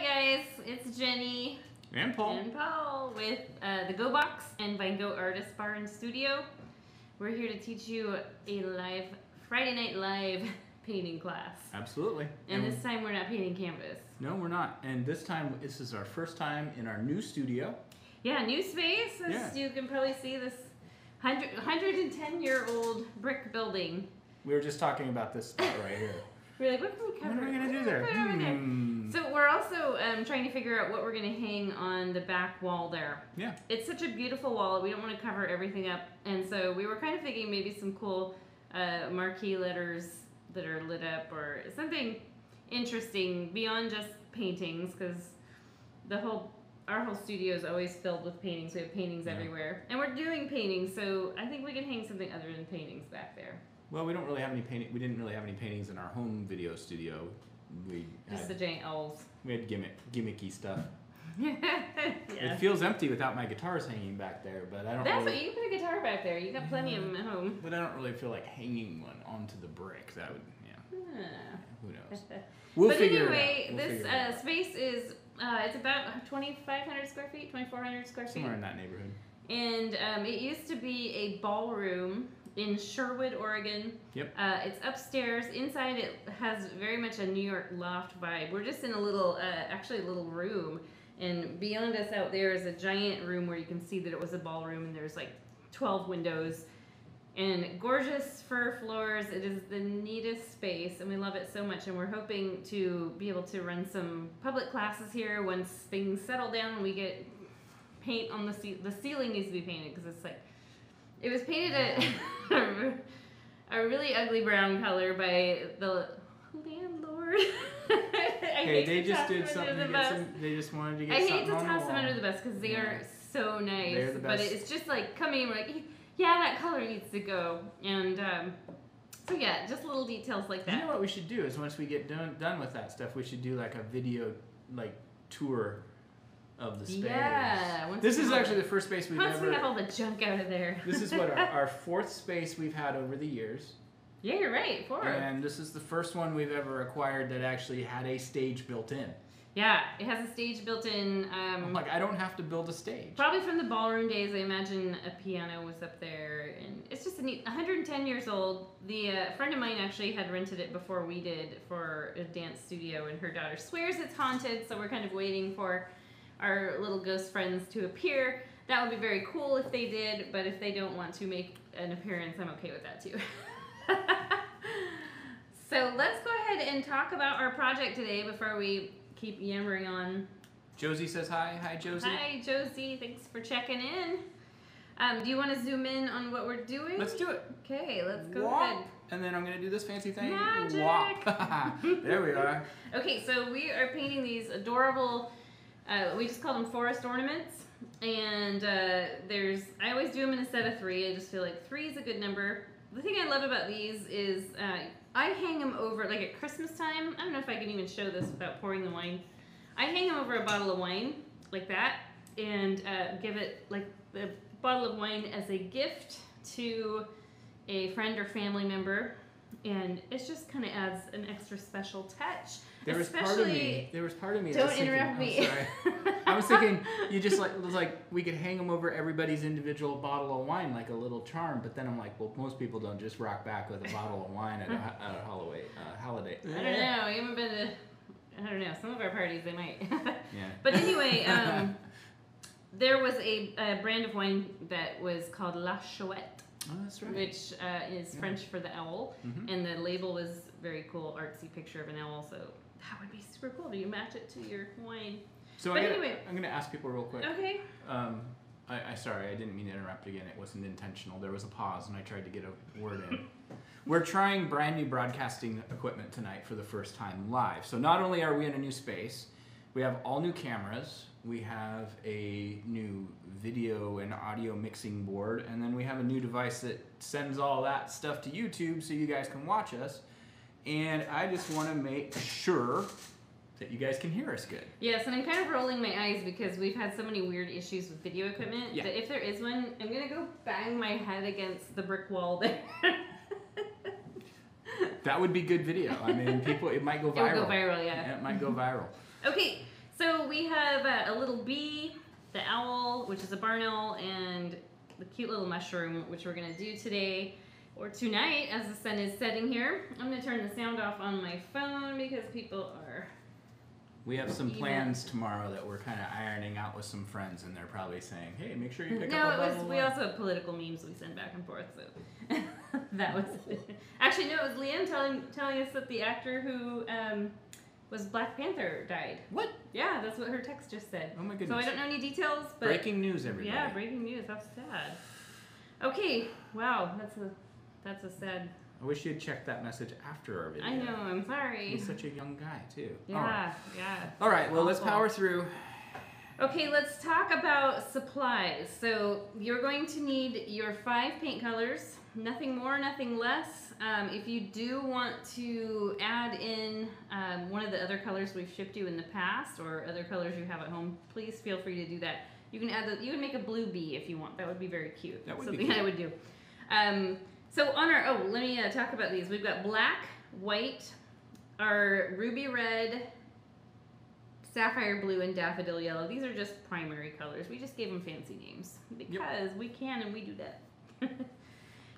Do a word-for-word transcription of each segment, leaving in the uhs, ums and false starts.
Hi guys, it's Jenny and Paul and Paul with uh, the Go Box and Van Gogh Artist Bar and Studio. We're here to teach you a live Friday night live painting class. Absolutely. And, and this time we're not painting canvas. No, we're not. And this time this is our first time in our new studio. Yeah, new space. As yeah. You can probably see this one hundred ten year old brick building. We were just talking about this spot right here. We're like, what can we cover? What are we going to do there? Hmm. there? So we're also um, trying to figure out what we're going to hang on the back wall there. Yeah. It's such a beautiful wall. We don't want to cover everything up. And so we were kind of thinking maybe some cool uh, marquee letters that are lit up or something interesting beyond just paintings, because the whole our whole studio is always filled with paintings. We have paintings yeah. everywhere. And we're doing paintings, so I think we can hang something other than paintings back there. Well, we don't really have any painting. We didn't really have any paintings in our home video studio. We just had, the giant owls. We had gimmick, gimmicky stuff. yeah. It feels empty without my guitars hanging back there, but I don't. That's really, what you put a guitar back there. You got plenty of them at home. But I don't really feel like hanging one onto the brick. That would, yeah. yeah. Who knows? We'll but figure anyway, it out. We'll this uh, it space is uh, it's about twenty-five hundred square feet, twenty-four hundred square feet, somewhere in that neighborhood. And um, it used to be a ballroom in Sherwood, Oregon. Yep. Uh, it's upstairs. Inside it has very much a New York loft vibe. We're just in a little, uh, actually a little room. And beyond us out there is a giant room where you can see that it was a ballroom, and there's like twelve windows and gorgeous fir floors. It is the neatest space and we love it so much. And we're hoping to be able to run some public classes here once things settle down and we get paint on the ceiling. The ceiling needs to be painted because it's like, it was painted a, a really ugly brown color by the landlord. I hey, they just did something. The some, they just wanted to get. I hate to toss them under the bus because they yeah. are so nice. They're the best. But it's just like coming in, we're like, yeah, that color needs to go. And um, so yeah, just little details like that. You know what we should do is once we get done done with that stuff, we should do like a video like tour of the space. Yeah. Once this is actually the, the first space we've once ever... Once we have all the junk out of there. This is what our, our fourth space we've had over the years. Yeah, you're right. Four. And this is the first one we've ever acquired that actually had a stage built in. Yeah, it has a stage built in. Um, I'm like, I don't have to build a stage. Probably from the ballroom days, I imagine a piano was up there. And it's just a neat... one hundred ten years old. The uh, friend of mine actually had rented it before we did for a dance studio, and her daughter swears it's haunted, so we're kind of waiting for our little ghost friends to appear. That would be very cool if they did, but if they don't want to make an appearance, I'm okay with that too. So let's go ahead and talk about our project today before we keep yammering on. Josie says hi. Hi, Josie. Hi, Josie. Thanks for checking in. Um, do you want to zoom in on what we're doing? Let's do it. Okay, let's go Wop. ahead. And then I'm going to do this fancy thing. Magic. There we are. Okay, so we are painting these adorable... Uh, we just call them forest ornaments, and uh, there's, I always do them in a set of three. I just feel like three is a good number. The thing I love about these is uh, I hang them over, like at Christmas time, I don't know if I can even show this without pouring the wine. I hang them over a bottle of wine, like that, and uh, give it, like the bottle of wine as a gift to a friend or family member, and it just kind of adds an extra special touch. There was Especially, part of me. There was part of me. Don't thinking, interrupt me. Oh, sorry. I was thinking you just like like we could hang them over everybody's individual bottle of wine like a little charm. But then I'm like, well, most people don't just rock back with a bottle of wine at a, at a holiday. Uh, holiday. I don't know. We haven't been to. I don't know. Some of our parties they might. Yeah. But anyway, um, there was a, a brand of wine that was called La Chouette. Oh, that's right. Which uh, is yeah. French for the owl, mm-hmm. and the label was very cool, artsy picture of an owl. So. That would be super cool. Do you match it to your wine? So but I'm gonna, anyway, I'm gonna ask people real quick. Okay. Um, I, I sorry, I didn't mean to interrupt again. It wasn't intentional. There was a pause, and I tried to get a word in. We're trying brand new broadcasting equipment tonight for the first time live. So not only are we in a new space, we have all new cameras, we have a new video and audio mixing board, and then we have a new device that sends all that stuff to YouTube so you guys can watch us. And I just want to make sure that you guys can hear us good. Yes, and I'm kind of rolling my eyes because we've had so many weird issues with video equipment yeah. that if there is one, I'm going to go bang my head against the brick wall there. That would be good video. I mean, people, it might go viral. It would go viral, yeah. yeah. It might go viral. Okay, So we have uh, a little bee, the owl, which is a barn owl, and the cute little mushroom, which we're gonna do today or tonight as the sun is setting here. I'm gonna turn the sound off on my phone because people are... We have some even. plans tomorrow that we're kind of ironing out with some friends, and they're probably saying, hey, make sure you pick no, up a No, it was, we also have political memes we send back and forth, so that was it. Actually, no, it was Liam telling, telling us that the actor who um, was Black Panther died. What? Yeah, that's what her text just said. Oh my goodness. So I don't know any details, but... Breaking news, everybody. Yeah, breaking news. That's sad. Okay, wow, that's a, that's a sad... I wish you had checked that message after our video. I know, I'm sorry. He's such a young guy, too. Yeah, All right. yeah. All right, well, awful. Let's power through. Okay, let's talk about supplies. So you're going to need your five paint colors, nothing more, nothing less. Um, if you do want to add in um, one of the other colors we've shipped you in the past or other colors you have at home, please feel free to do that. You can add the, you can make a blue bee if you want. That would be very cute. That would Something be cute. I would do. Um, So on our, oh, let me uh, talk about these. We've got black, white, our ruby red, sapphire blue, and daffodil yellow. These are just primary colors. We just gave them fancy names because yep. we can and we do that.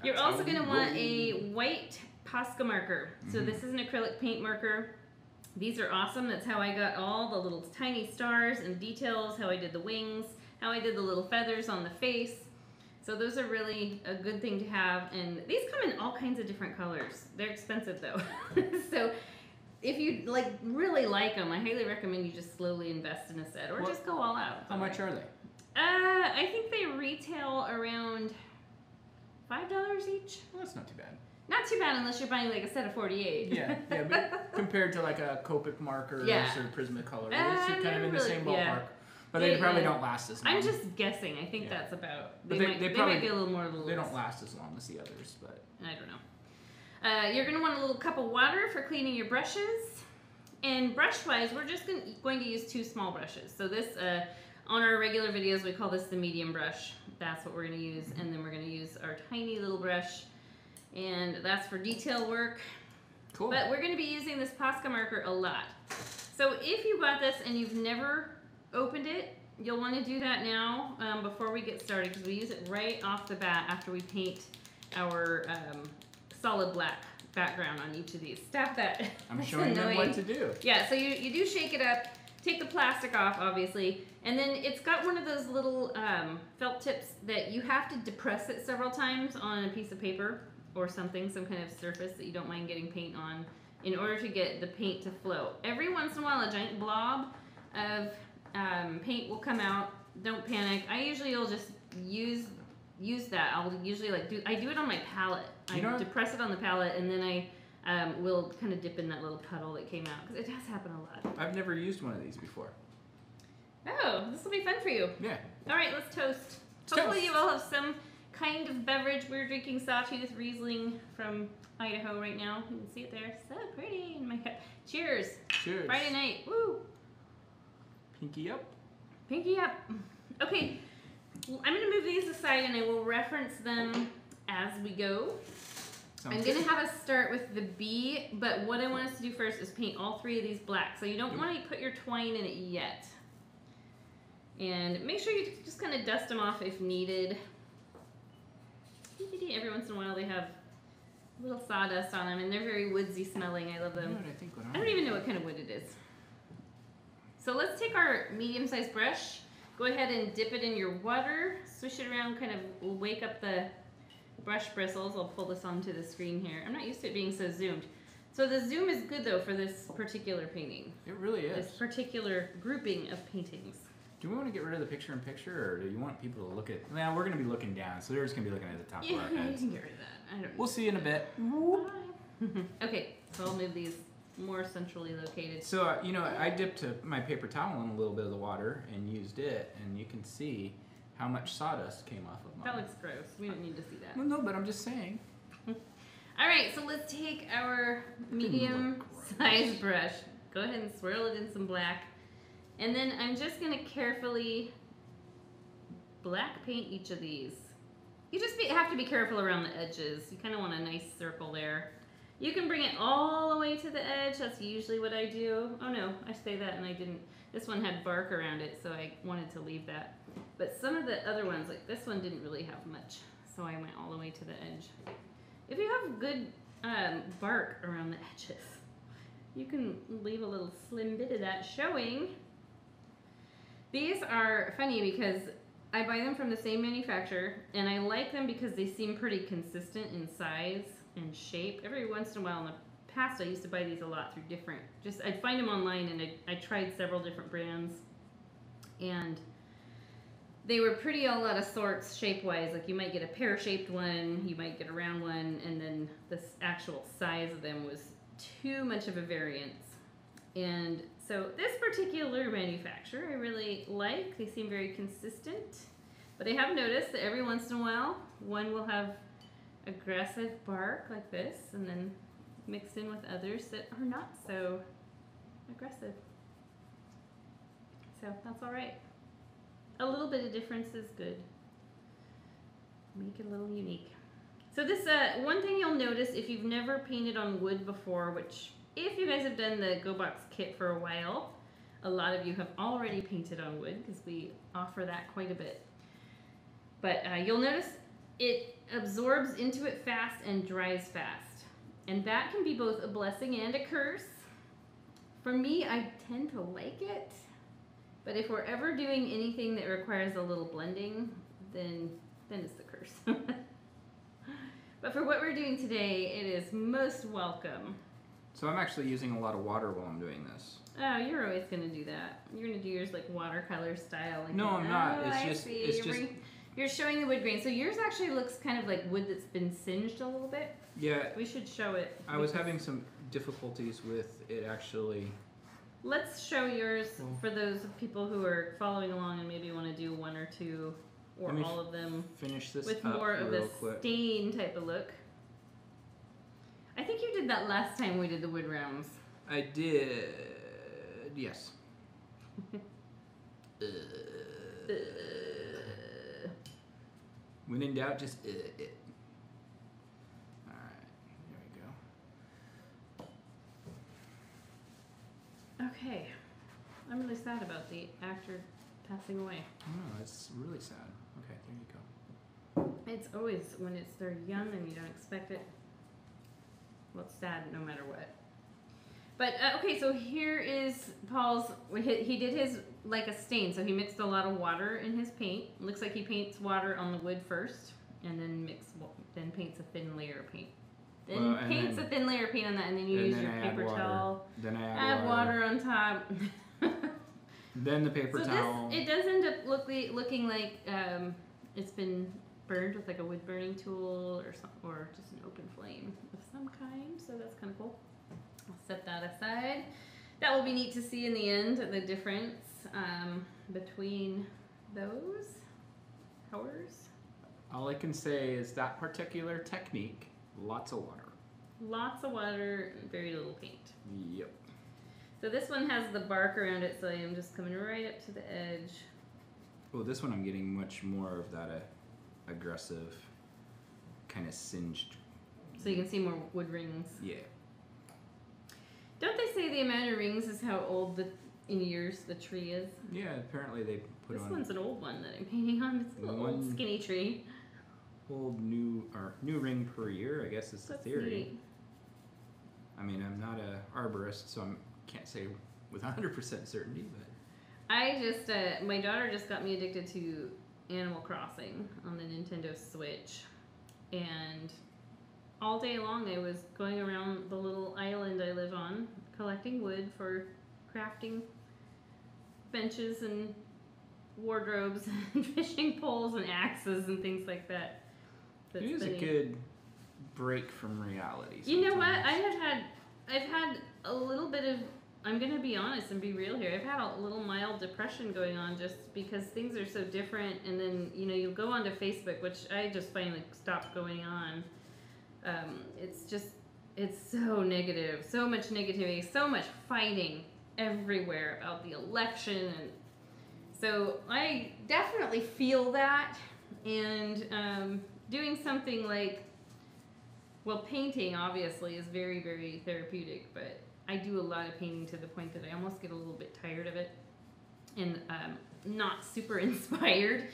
You're That's also going to want a white Posca marker. Mm-hmm. So this is an acrylic paint marker. These are awesome. That's how I got all the little tiny stars and details, how I did the wings, how I did the little feathers on the face. So those are really a good thing to have, and these come in all kinds of different colors. They're expensive though. So if you like really like them, I highly recommend you just slowly invest in a set or well, just go all out. How much are they? Uh, I think they retail around five dollars each. Well, that's not too bad. Not too bad unless you're buying like a set of forty-eight. Yeah, yeah, but compared to like a Copic marker yeah. or Prismacolor, uh, it's kind of in really, the same ballpark. Yeah. But they, they probably don't last as long. I'm just guessing. I think yeah. that's about... They, they, might, they, they probably, might be a little more... Little they less. don't last as long as the others, but... I don't know. Uh, you're going to want a little cup of water for cleaning your brushes. And brush-wise, we're just gonna, going to use two small brushes. So this, uh, on our regular videos, we call this the medium brush. That's what we're going to use. And then we're going to use our tiny little brush. And that's for detail work. Cool. But we're going to be using this Posca marker a lot. So if you bought this and you've never... opened it, you'll want to do that now um, before we get started, because we use it right off the bat after we paint our um, solid black background on each of these. Stop that. I'm showing them what to do. Yeah, so you, you do shake it up, take the plastic off obviously, and then it's got one of those little um, felt tips that you have to depress it several times on a piece of paper or something, some kind of surface that you don't mind getting paint on, in order to get the paint to flow. Every once in a while a giant blob of Um, paint will come out. Don't panic. I usually will just use use that. I'll usually like do I do it on my palette. I you know, depress it on the palette, and then I um, will kind of dip in that little puddle that came out, because it does happen a lot. I've never used one of these before. Oh, this will be fun for you. Yeah. All right, let's toast. Let's Hopefully, toast. you all have some kind of beverage. We're drinking Sawtooth Riesling from Idaho right now. You can see it there. So pretty in my cup. Cheers. Cheers. Friday night. Woo. Pinky up. Pinky up. Okay, well, I'm going to move these aside and I will reference them as we go. Sounds I'm going to have us start with the bee, but what I want us to do first is paint all three of these black. So you don't want to put your twine in it yet. And make sure you just kind of dust them off if needed. Every once in a while they have a little sawdust on them and they're very woodsy smelling. I love them. You know what I, think I don't even know what kind of wood it is. So let's take our medium-sized brush, go ahead and dip it in your water, swish it around, kind of wake up the brush bristles. I'll pull this onto the screen here. I'm not used to it being so zoomed. So the zoom is good though for this particular painting. It really is. This particular grouping of paintings. Do we want to get rid of the picture-in-picture, or do you want people to look at... Well, we're going to be looking down, so they're just going to be looking at the top yeah, of our heads. Yeah, you can get rid of that. I don't know. We'll see you in a bit. Okay, so I'll move these more centrally located. So, uh, you know, I dipped a, my paper towel in a little bit of the water and used it, and you can see how much sawdust came off of mine. That looks gross. We don't need to see that. Well, no, but I'm just saying. All right, so let's take our medium-sized brush. Go ahead and swirl it in some black. And then I'm just going to carefully black paint each of these. You just be, have to be careful around the edges. You kind of want a nice circle there. You can bring it all the way to the edge. That's usually what I do. Oh no, I say that and I didn't. This one had bark around it, so I wanted to leave that. But some of the other ones, like this one, didn't really have much, so I went all the way to the edge. If you have good um, bark around the edges, you can leave a little slim bit of that showing. These are funny because I buy them from the same manufacturer, and I like them because they seem pretty consistent in size and shape. Every once in a while in the past, I used to buy these a lot through different, just I'd find them online, and I, I tried several different brands, and they were pretty all out of sorts shape-wise. Like you might get a pear-shaped one, you might get a round one, and then the actual size of them was too much of a variance. And so this particular manufacturer I really like. They seem very consistent, but I have noticed that every once in a while one will have aggressive bark like this and then mixed in with others that are not so aggressive. So that's all right. A little bit of difference is good. Make it a little unique. So this uh, one thing you'll notice if you've never painted on wood before, which if you guys have done the GoBox kit for a while, a lot of you have already painted on wood because we offer that quite a bit. But uh, you'll notice it absorbs into it fast and dries fast. And that can be both a blessing and a curse. For me, I tend to like it. But if we're ever doing anything that requires a little blending, then, then it's the curse. But for what we're doing today, it is most welcome. So I'm actually using a lot of water while I'm doing this. Oh, you're always going to do that. You're going to do yours like watercolor style. Like no, that. I'm not. Oh, it's I just, see. It's you're, just... Bringing, you're showing the wood grain. So yours actually looks kind of like wood that's been singed a little bit. Yeah. We should show it. I was having some difficulties with it actually. Let's show yours well, for those people who are following along and maybe want to do one or two or all of them. Finish this with up more of a stain type of look. I think you did that last time we did the wood rounds. I did, yes. uh, uh, when in doubt, just uh, it. All right, there we go. Okay, I'm really sad about the actor passing away. Oh, that's really sad. Okay, there you go. It's always when it's they're young and you don't expect it. Well, it's sad no matter what. But, uh, okay, so here is Paul's, he did his, like a stain, so he mixed a lot of water in his paint. It looks like he paints water on the wood first, and then mix, then paints a thin layer of paint. Then well, paints then, a thin layer of paint on that, and then you and use then your I paper towel. Then I add, add water. water on top. Then the paper so towel. This, it does end up look, looking like um, it's been burned with like a wood burning tool or some, or just an open flame of some kind, so that's kind of cool. I'll set that aside. That will be neat to see in the end, the difference um, between those colors. All I can say is that particular technique, lots of water. Lots of water, very little paint. Yep. So this one has the bark around it, so I am just coming right up to the edge. Well, this one I'm getting much more of that. Uh, aggressive, kind of singed. So you can see more wood rings. Yeah. Don't they say the amount of rings is how old the in years the tree is? Yeah, apparently they put this on. This one's an old one that I'm painting on. It's a little old skinny tree. Old new or new ring per year, I guess is the That's theory. Neat. I mean, I'm not an arborist, so I can't say with one hundred percent certainty, but. I just, uh, my daughter just got me addicted to Animal Crossing on the Nintendo Switch, and all day long I was going around the little island I live on collecting wood for crafting benches and wardrobes and fishing poles and axes and things like that. That's it is funny. A good break from reality sometimes. You know what? I have had I've had a little bit of I'm going to be honest and be real here. I've had a little mild depression going on just because things are so different. And then, you know, you'll go onto Facebook, which I just finally stopped going on. Um, it's just, it's so negative, so much negativity, so much fighting everywhere about the election. And so I definitely feel that. And um, doing something like Well, painting obviously is very, very therapeutic, but I do a lot of painting to the point that I almost get a little bit tired of it and um, not super inspired.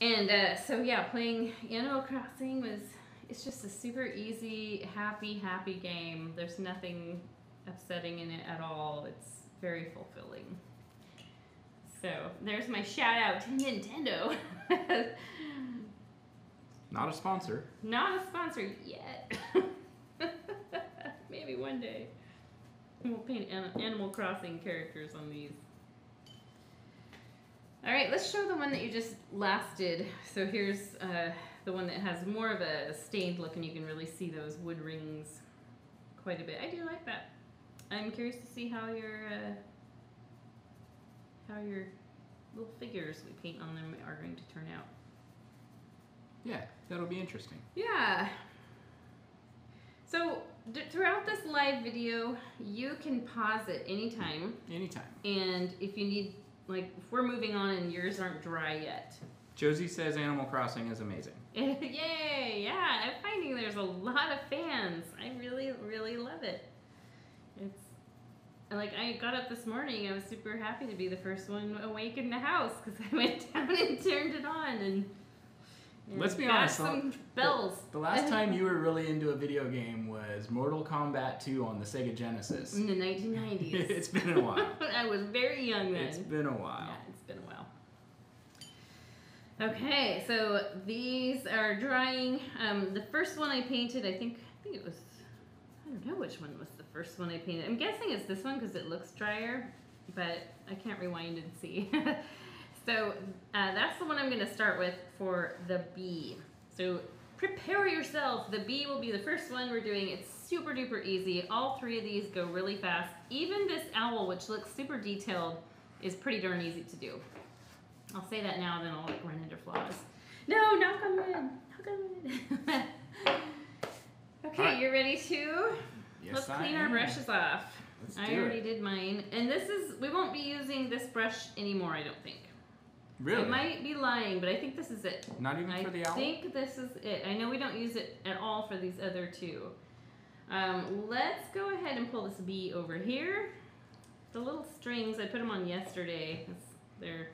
And uh, so yeah, playing Animal Crossing was, it's just a super easy, happy, happy game. There's nothing upsetting in it at all. It's very fulfilling. So there's my shout out to Nintendo. Not a sponsor. Not a sponsor yet. Maybe one day. We'll paint Animal Crossing characters on these. All right, let's show the one that you just last did. So here's uh, the one that has more of a stained look, and you can really see those wood rings quite a bit. I do like that. I'm curious to see how your uh, how your little figures we paint on them are going to turn out. Yeah, that'll be interesting. Yeah. So d throughout this live video, you can pause it anytime. Anytime. And if you need, like, if we're moving on and yours aren't dry yet. Josie says Animal Crossing is amazing. Yay! Yeah, I'm finding there's a lot of fans. I really, really love it. It's like, I got up this morning. I was super happy to be the first one awake in the house because I went down and turned it on and. And let's be honest, some bells. The, the last time you were really into a video game was Mortal Kombat two on the Sega Genesis. In the nineteen nineties. It's been a while. I was very young then. It's been a while. Yeah, it's been a while. Okay, so these are drying. Um, the first one I painted, I think, I think it was, I don't know which one was the first one I painted. I'm guessing it's this one because it looks drier, but I can't rewind and see. So uh, that's the one I'm going to start with for the bee. So prepare yourself. The bee will be the first one we're doing. It's super duper easy. All three of these go really fast. Even this owl, which looks super detailed, is pretty darn easy to do. I'll say that now, then I'll like, run into flaws. No, knock on wood. Knock on wood. Okay, right. You're ready to? Yes, Let's I clean am. our brushes off. Let's I do already it. did mine. And this is, we won't be using this brush anymore, I don't think. Really? I might be lying, but I think this is it. Not even I for the owl? I think this is it. I know we don't use it at all for these other two. Um, let's go ahead and pull this bee over here. The little strings, I put them on yesterday. They're,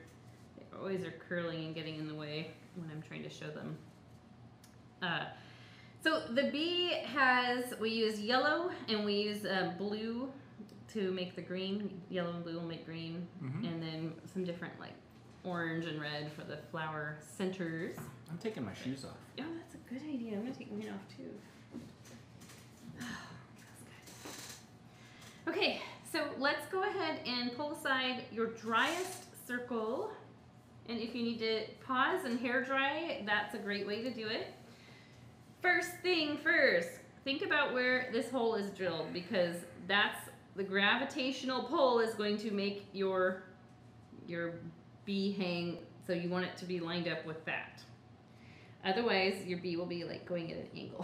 they always are curling and getting in the way when I'm trying to show them. Uh, so the bee has, we use yellow and we use uh, blue to make the green. Yellow and blue will make green. Mm-hmm. And then some different like orange and red for the flower centers. I'm taking my shoes off. Oh, that's a good idea. I'm going to take mine off too. Oh, that's good. Okay, so let's go ahead and pull aside your driest circle. And if you need to pause and hair dry, that's a great way to do it. First thing first, think about where this hole is drilled because that's the gravitational pull is going to make your your bee hang, so you want it to be lined up with that. Otherwise, your bee will be like going at an angle.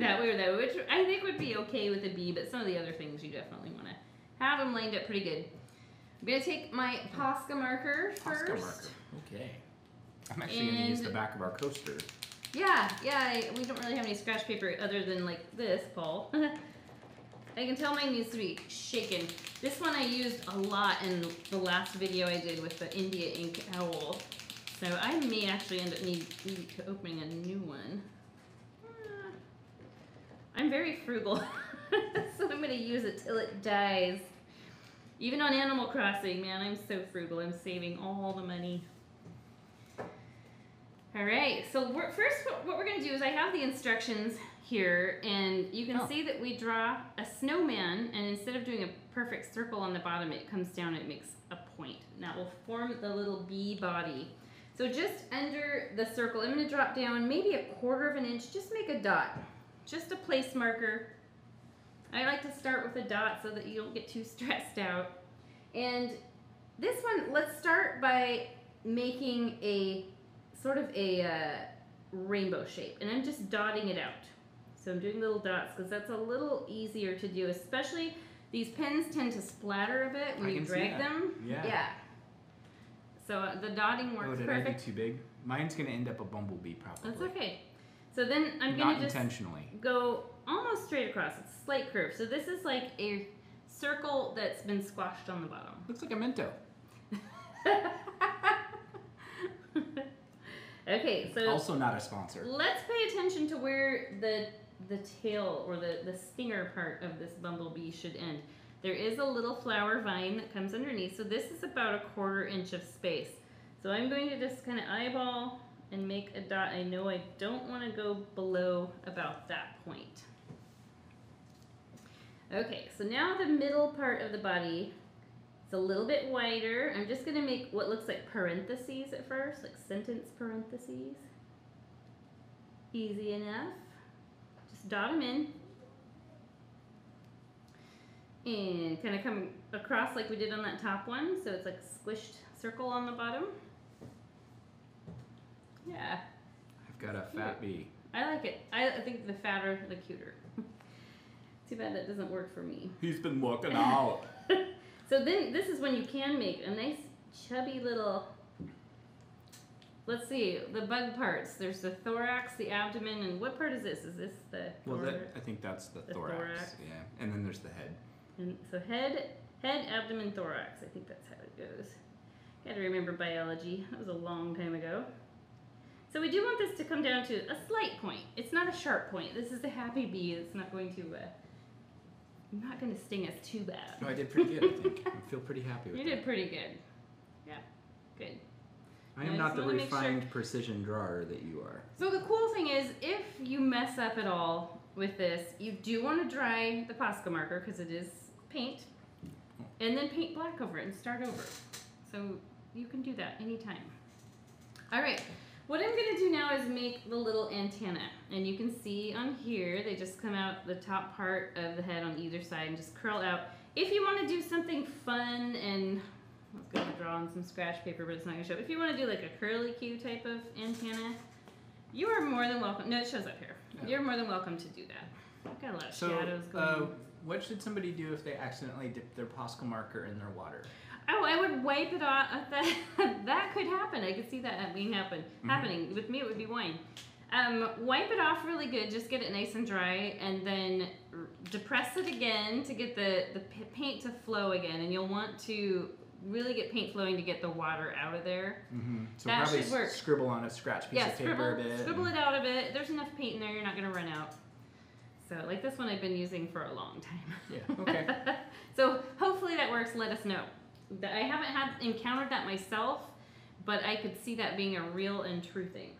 That way or that way, which I think would be okay with a bee, but some of the other things you definitely want to have them lined up pretty good. I'm going to take my Posca marker first. Posca marker, okay. I'm actually going to use the back of our coaster. Yeah, yeah, I, we don't really have any scratch paper other than like this, Paul. I can tell mine needs to be shaken. This one I used a lot in the last video I did with the India ink owl. So I may actually end up need, need to opening a new one. Uh, I'm very frugal, so I'm gonna use it till it dies. Even on Animal Crossing, man, I'm so frugal. I'm saving all the money. All right, so we're, first what we're gonna do is I have the instructions here, and you can oh. see that we draw a snowman, and instead of doing a perfect circle on the bottom, it comes down and it makes a point, and that will form the little bee body. So just under the circle, I'm going to drop down maybe a quarter of an inch, just make a dot, just a place marker. I like to start with a dot so that you don't get too stressed out. And this one, let's start by making a sort of a uh, rainbow shape, and I'm just dotting it out. So I'm doing little dots because that's a little easier to do, especially these pens tend to splatter a bit when I you drag them. Yeah. yeah. So uh, the dotting works oh, did perfect. I be too big? Mine's going to end up a bumblebee probably. That's okay. So then I'm going to just intentionally. go almost straight across. It's a slight curve. So this is like a circle that's been squashed on the bottom. Looks like a Minto. Okay, so also not a sponsor. Let's pay attention to where the the tail or the, the stinger part of this bumblebee should end. There is a little flower vine that comes underneath, so this is about a quarter inch of space. So I'm going to just kind of eyeball and make a dot. I know I don't want to go below about that point. Okay, so now the middle part of the body is a little bit wider. I'm just going to make what looks like parentheses at first, like sentence parentheses. Easy enough. Just dot them in. And kind of come across like we did on that top one, so it's like a squished circle on the bottom. Yeah. I've got a fat bee. I like it. I, I think the fatter, the cuter. Too bad that doesn't work for me. He's been working out. So then this is when you can make a nice chubby little, let's see, the bug parts. There's the thorax, the abdomen, and what part is this? Is this the Well, that, I think that's the, the thorax. thorax. Yeah, and then there's the head. And so head, head, abdomen, thorax. I think that's how it goes. Got to remember biology. That was a long time ago. So we do want this to come down to a slight point. It's not a sharp point. This is the happy bee. It's not going to, uh, not going to sting us too bad. No, I did pretty good, I think. I feel pretty happy with it. You that. did pretty good. Yeah, good. I am now not the refined sure. precision drawer that you are. So the cool thing is, if you mess up at all with this, you do want to dry the Posca marker because it is paint, and then paint black over it and start over. So you can do that anytime. All right. What I'm going to do now is make the little antenna, and you can see on here they just come out the top part of the head on either side and just curl out. If you want to do something fun, and I was going to draw on some scratch paper but it's not going to show up. If you want to do like a curly-cue type of antenna, you are more than welcome. No, it shows up here. Yeah. You're more than welcome to do that. I've got a lot of so, shadows going uh, on. What should somebody do if they accidentally dip their Posca marker in their water? Oh, I would wipe it off. That, that could happen. I could see that being happen, mm-hmm. happening. With me, it would be wine. Um, wipe it off really good. Just get it nice and dry, and then depress it again to get the, the paint to flow again. And you'll want to really get paint flowing to get the water out of there. Mm-hmm. So that probably should work. Scribble on a scratch piece yeah, of paper scribble, a bit. Scribble it out a bit. There's enough paint in there. You're not going to run out. So like this one I've been using for a long time. Yeah, okay. So hopefully that works. Let us know. I haven't had encountered that myself, but I could see that being a real and true thing.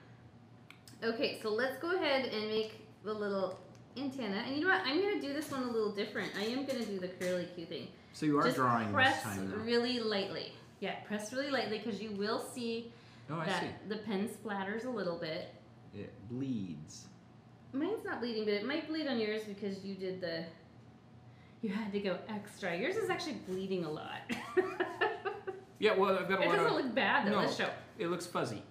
Okay, so let's go ahead and make the little antenna. And you know what? I'm going to do this one a little different. I am going to do the curly Q thing. So you are Just drawing press this time, though. really lightly. Yeah, press really lightly because you will see oh, I that see. the pen splatters a little bit. It bleeds. Mine's not bleeding, but it might bleed on yours because you did the... You had to go extra. Yours is actually bleeding a lot. Yeah, well, I've got a it lot of... It doesn't look bad, though. No, let's show. It looks fuzzy.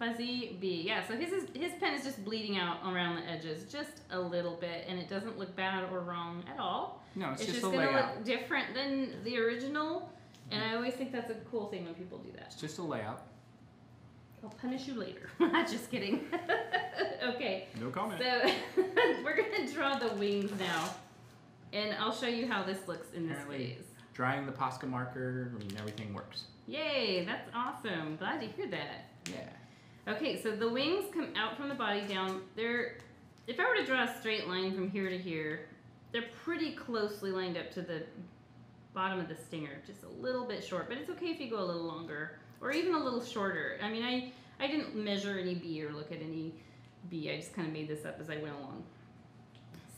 Fuzzy bee. Yeah, so his, his pen is just bleeding out around the edges just a little bit, and it doesn't look bad or wrong at all. No, it's, it's just, just a layout. It's just going to look different than the original, and I always think that's a cool thing when people do that. It's just a layout. I'll punish you later. Just kidding. Okay. No comment. So we're going to draw the wings now. And I'll show you how this looks in this Apparently, phase. Drawing the Posca marker, I mean, everything works. Yay, that's awesome. Glad to hear that. Yeah. Okay, so the wings come out from the body down. They're, if I were to draw a straight line from here to here, they're pretty closely lined up to the bottom of the stinger, just a little bit short, but it's okay if you go a little longer or even a little shorter. I mean, I, I didn't measure any bee or look at any bee. I just kind of made this up as I went along.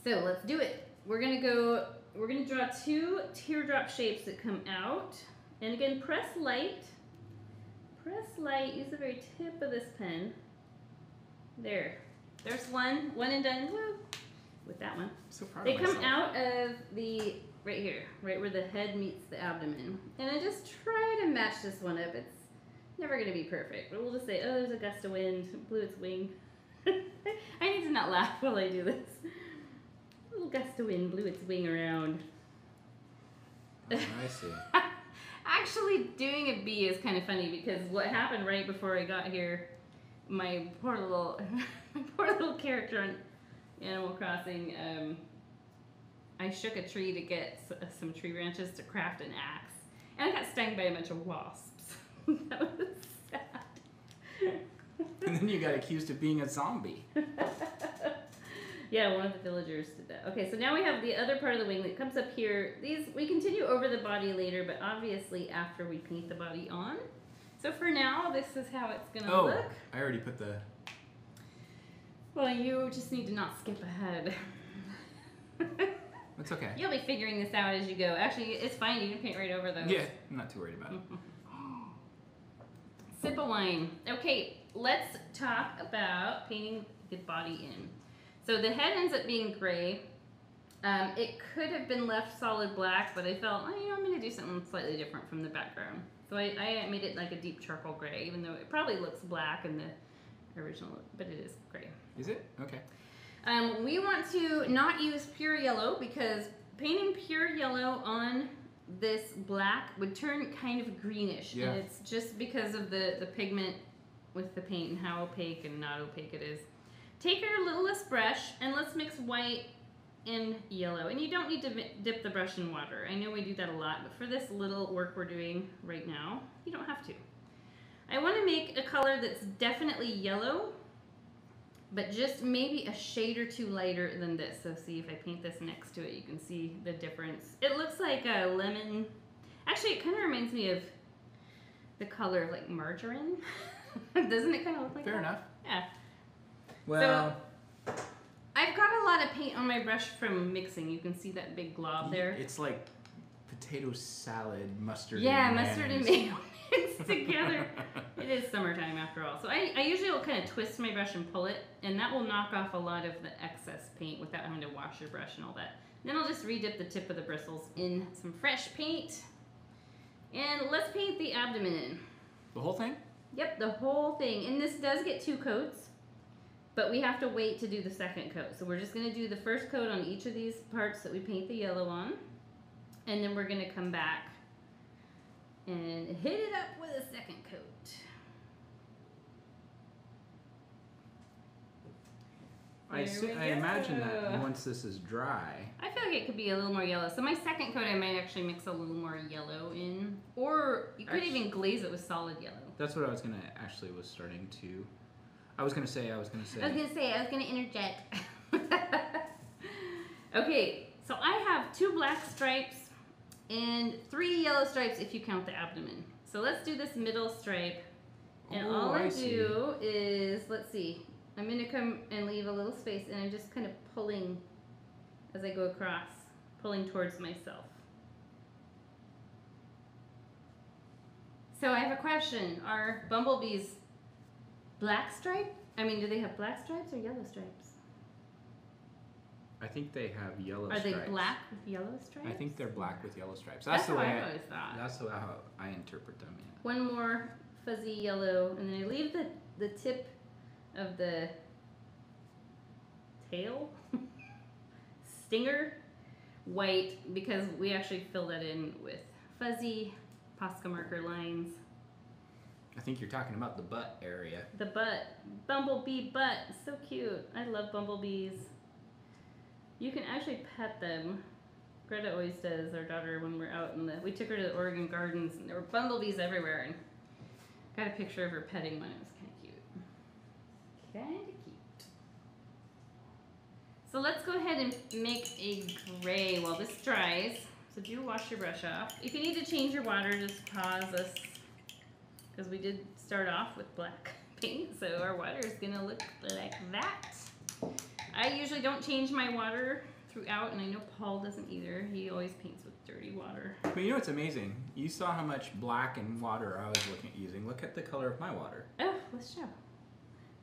So let's do it. We're gonna go, we're gonna draw two teardrop shapes that come out. And again, press light. Press light, use the very tip of this pen. There, there's one, one and done, woo, with that one. So proud of myself. They come out of the, right here, right where the head meets the abdomen. And I just try to match this one up. It's never gonna be perfect, but we'll just say, oh, there's a gust of wind, it blew its wing. I need to not laugh while I do this. A little gust of wind blew its wing around. Oh, I see. Actually, doing a bee is kind of funny because what happened right before I got here my poor little my poor little character on Animal Crossing, um, I shook a tree to get s some tree branches to craft an axe, and I got stung by a bunch of wasps. That was sad. And then you got accused of being a zombie. Yeah, one of the villagers did that. Okay, so now we have the other part of the wing that comes up here. These, we continue over the body later, but obviously after we paint the body on. So for now, this is how it's gonna oh, look. I already put the... Well, you just need to not skip ahead. That's okay. You'll be figuring this out as you go. Actually, it's fine. You can paint right over those. Yeah, I'm not too worried about it. Sip of wine. Okay, let's talk about painting the body in. So the head ends up being gray. Um, it could have been left solid black, but I felt, oh, you know, I'm going to do something slightly different from the background. So I, I made it like a deep charcoal gray, even though it probably looks black in the original look, but it is gray. Is it? Okay. Um, we want to not use pure yellow because painting pure yellow on this black would turn kind of greenish. Yeah. And it's just because of the, the pigment with the paint and how opaque and not opaque it is. Take your littlest brush and let's mix white and yellow. And you don't need to dip the brush in water. I know we do that a lot, but for this little work we're doing right now, you don't have to. I want to make a color that's definitely yellow, but just maybe a shade or two lighter than this. So see if I paint this next to it, you can see the difference. It looks like a lemon. Actually, it kind of reminds me of the color of like margarine. Doesn't it kind of look like that? Fair enough. Yeah. Well, so, I've got a lot of paint on my brush from mixing. You can see that big glob there. It's like potato salad, mustard yeah, and mustard mayonnaise. and mayonnaise together. It is summertime after all. So I, I usually will kind of twist my brush and pull it, and that will knock off a lot of the excess paint without having to wash your brush and all that. And then I'll just re-dip the tip of the bristles in some fresh paint. And let's paint the abdomen in. The whole thing? Yep, the whole thing. And this does get two coats. But we have to wait to do the second coat. So we're just gonna do the first coat on each of these parts that we paint the yellow on. And then we're gonna come back and hit it up with a second coat. I, I imagine that once this is dry. I feel like it could be a little more yellow. So my second coat, I might actually mix a little more yellow in. Or you could actually, even glaze it with solid yellow. That's what I was gonna, actually was starting to I was gonna say, I was gonna say. I was gonna say, I was gonna interject. Okay, so I have two black stripes and three yellow stripes if you count the abdomen. So let's do this middle stripe. And oh, all I, I do see. is, let's see, I'm gonna come and leave a little space and I'm just kind of pulling as I go across, pulling towards myself. So I have a question. Are bumblebees black stripe? I mean, do they have black stripes or yellow stripes? I think they have yellow stripes. Are they black with yellow stripes? I think they're black with yellow stripes. That's, that's the way I always thought. That's the way how I interpret them. Yeah. One more fuzzy yellow, and then I leave the, the tip of the tail, stinger, white, because we actually fill that in with fuzzy Posca marker lines. I think you're talking about the butt area. The butt. Bumblebee butt. So cute. I love bumblebees. You can actually pet them. Greta always does, our daughter, when we're out in the... We took her to the Oregon Gardens, and there were bumblebees everywhere, and got a picture of her petting one. It was kind of cute. Kind of cute. So let's go ahead and make a gray while this dries. So do wash your brush off. If you need to change your water, just pause us. Because we did start off with black paint, so our water is gonna look like that. I usually don't change my water throughout, and I know Paul doesn't either. He always paints with dirty water. But you know what's amazing? You saw how much black and water I was looking at using. Look at the color of my water. Oh, let's show.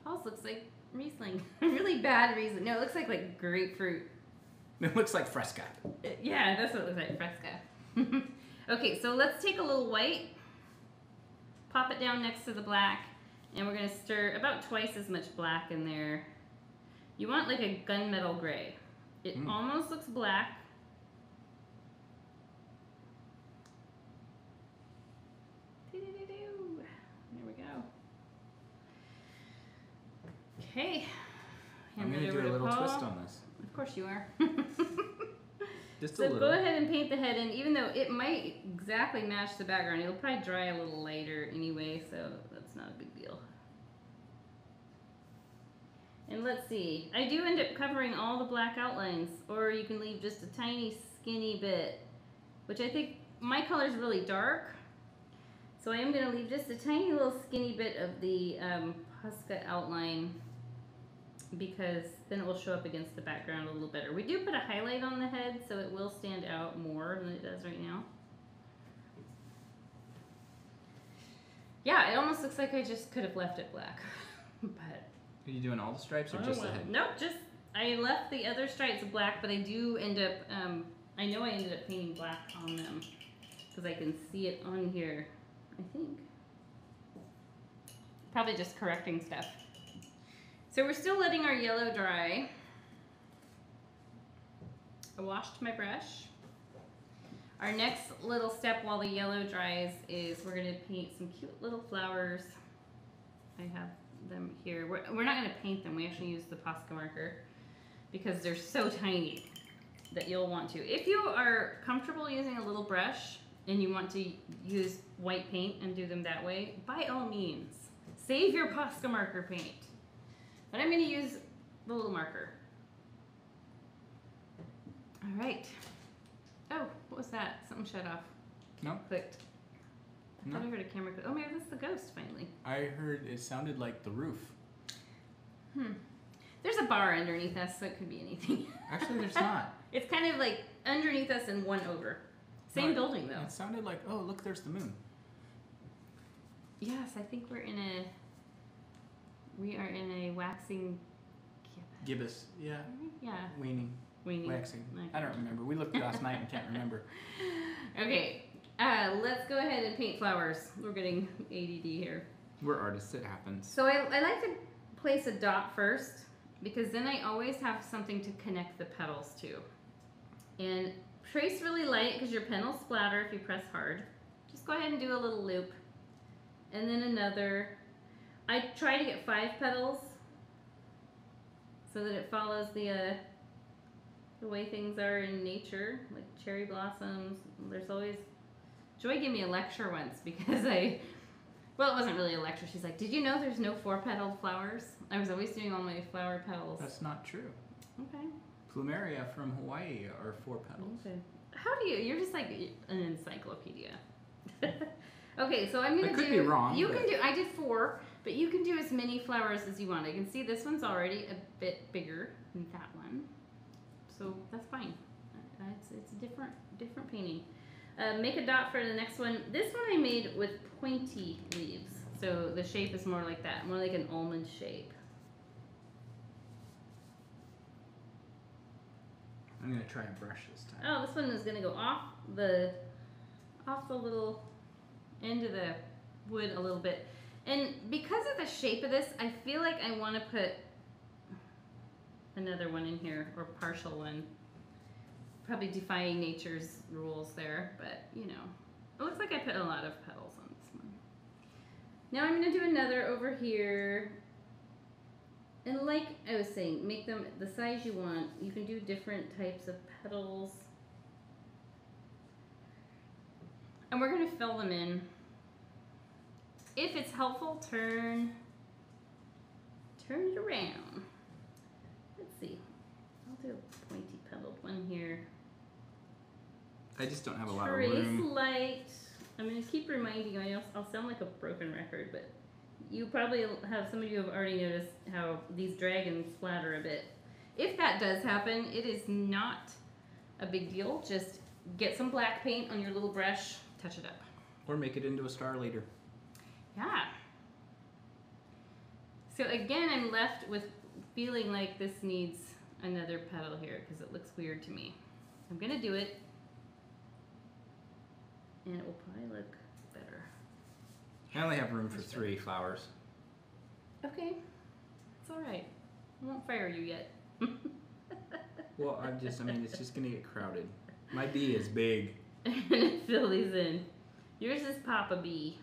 Paul's looks like Riesling. Really bad Riesling. No, it looks like like grapefruit. It looks like Fresca. It, yeah, that's what it looks like, Fresca. Okay, so let's take a little white. Pop it down next to the black, and we're going to stir about twice as much black in there. You want like a gunmetal gray. It mm. almost looks black. There we go. Okay. I'm going to do a little Paul. twist on this. Of course you are. Just so a little. Go ahead and paint the head in, even though it might exactly match the background. It'll probably dry a little later anyway, so that's not a big deal. And let's see. I do end up covering all the black outlines, or you can leave just a tiny skinny bit, which I think my color is really dark. So I am going to leave just a tiny little skinny bit of the um, Posca outline, because then it will show up against the background a little better. We do put a highlight on the head, so it will stand out more than it does right now. Yeah, it almost looks like I just could have left it black. But are you doing all the stripes or just well. the head? Nope, just I left the other stripes black, but I do end up, um, I know I ended up painting black on them because I can see it on here, I think. Probably just correcting stuff. So we're still letting our yellow dry. I washed my brush. Our next little step while the yellow dries is we're gonna paint some cute little flowers. I have them here. We're, we're not gonna paint them, we actually use the Posca marker because they're so tiny that you'll want to. If you are comfortable using a little brush and you want to use white paint and do them that way, by all means, save your Posca marker paint. But I'm going to use the little marker. All right. Oh, what was that? Something shut off. No. Clicked. I no. thought I heard a camera click. Oh, maybe that's the ghost finally. I heard it sounded like the roof. Hmm. There's a bar underneath us, so it could be anything. Actually, there's not. It's kind of like underneath us and one over. Same no, building, though. It sounded like, oh, look, there's the moon. Yes, I think we're in a... We are in a waxing gibbous. Gibbous, yeah. Yeah. Weaning. Weaning. Waxing. Okay. I don't remember. We looked last night and can't remember. Okay. Uh, let's go ahead and paint flowers. We're getting A D D here. We're artists. It happens. So I, I like to place a dot first because then I always have something to connect the petals to. And trace really light because your pen will splatter if you press hard. Just go ahead and do a little loop. And then another... I try to get five petals so that it follows the uh, the way things are in nature, like cherry blossoms. There's always... Joy gave me a lecture once because I... Well, it wasn't really a lecture. She's like, did you know there's no four-petaled flowers? I was always doing all my flower petals. That's not true. Okay. Plumeria from Hawaii are four petals. Okay. How do you... You're just like an encyclopedia. Okay, so I'm going to do... I could be wrong. You but... can do... I did four... But you can do as many flowers as you want. I can see this one's already a bit bigger than that one. So that's fine. It's, it's a different, different painting. Uh, make a dot for the next one. This one I made with pointy leaves. So the shape is more like that, more like an almond shape. I'm going to try and brush this time. Oh, this one is going to go off the, off the little end of the wood a little bit. And because of the shape of this, I feel like I want to put another one in here, or partial one. Probably defying nature's rules there, but you know. It looks like I put a lot of petals on this one. Now I'm going to do another over here. And like I was saying, make them the size you want. You can do different types of petals. And we're going to fill them in. If it's helpful, turn, turn it around. Let's see. I'll do a pointy petaled one here. I just don't have a lot of room. Trace light. I'm going to keep reminding you. I'll, I'll sound like a broken record, but you probably have, some of you have already noticed how these dragons splatter a bit. If that does happen, it is not a big deal. Just get some black paint on your little brush, touch it up. Or make it into a star later. Yeah. So again, I'm left with feeling like this needs another petal here because it looks weird to me. I'm going to do it and it will probably look better. I only have room for three flowers. Okay. It's all right. I won't fire you yet. Well, I'm just, I mean, it's just going to get crowded. My bee is big. I'm going to fill these in. Yours is Papa Bee.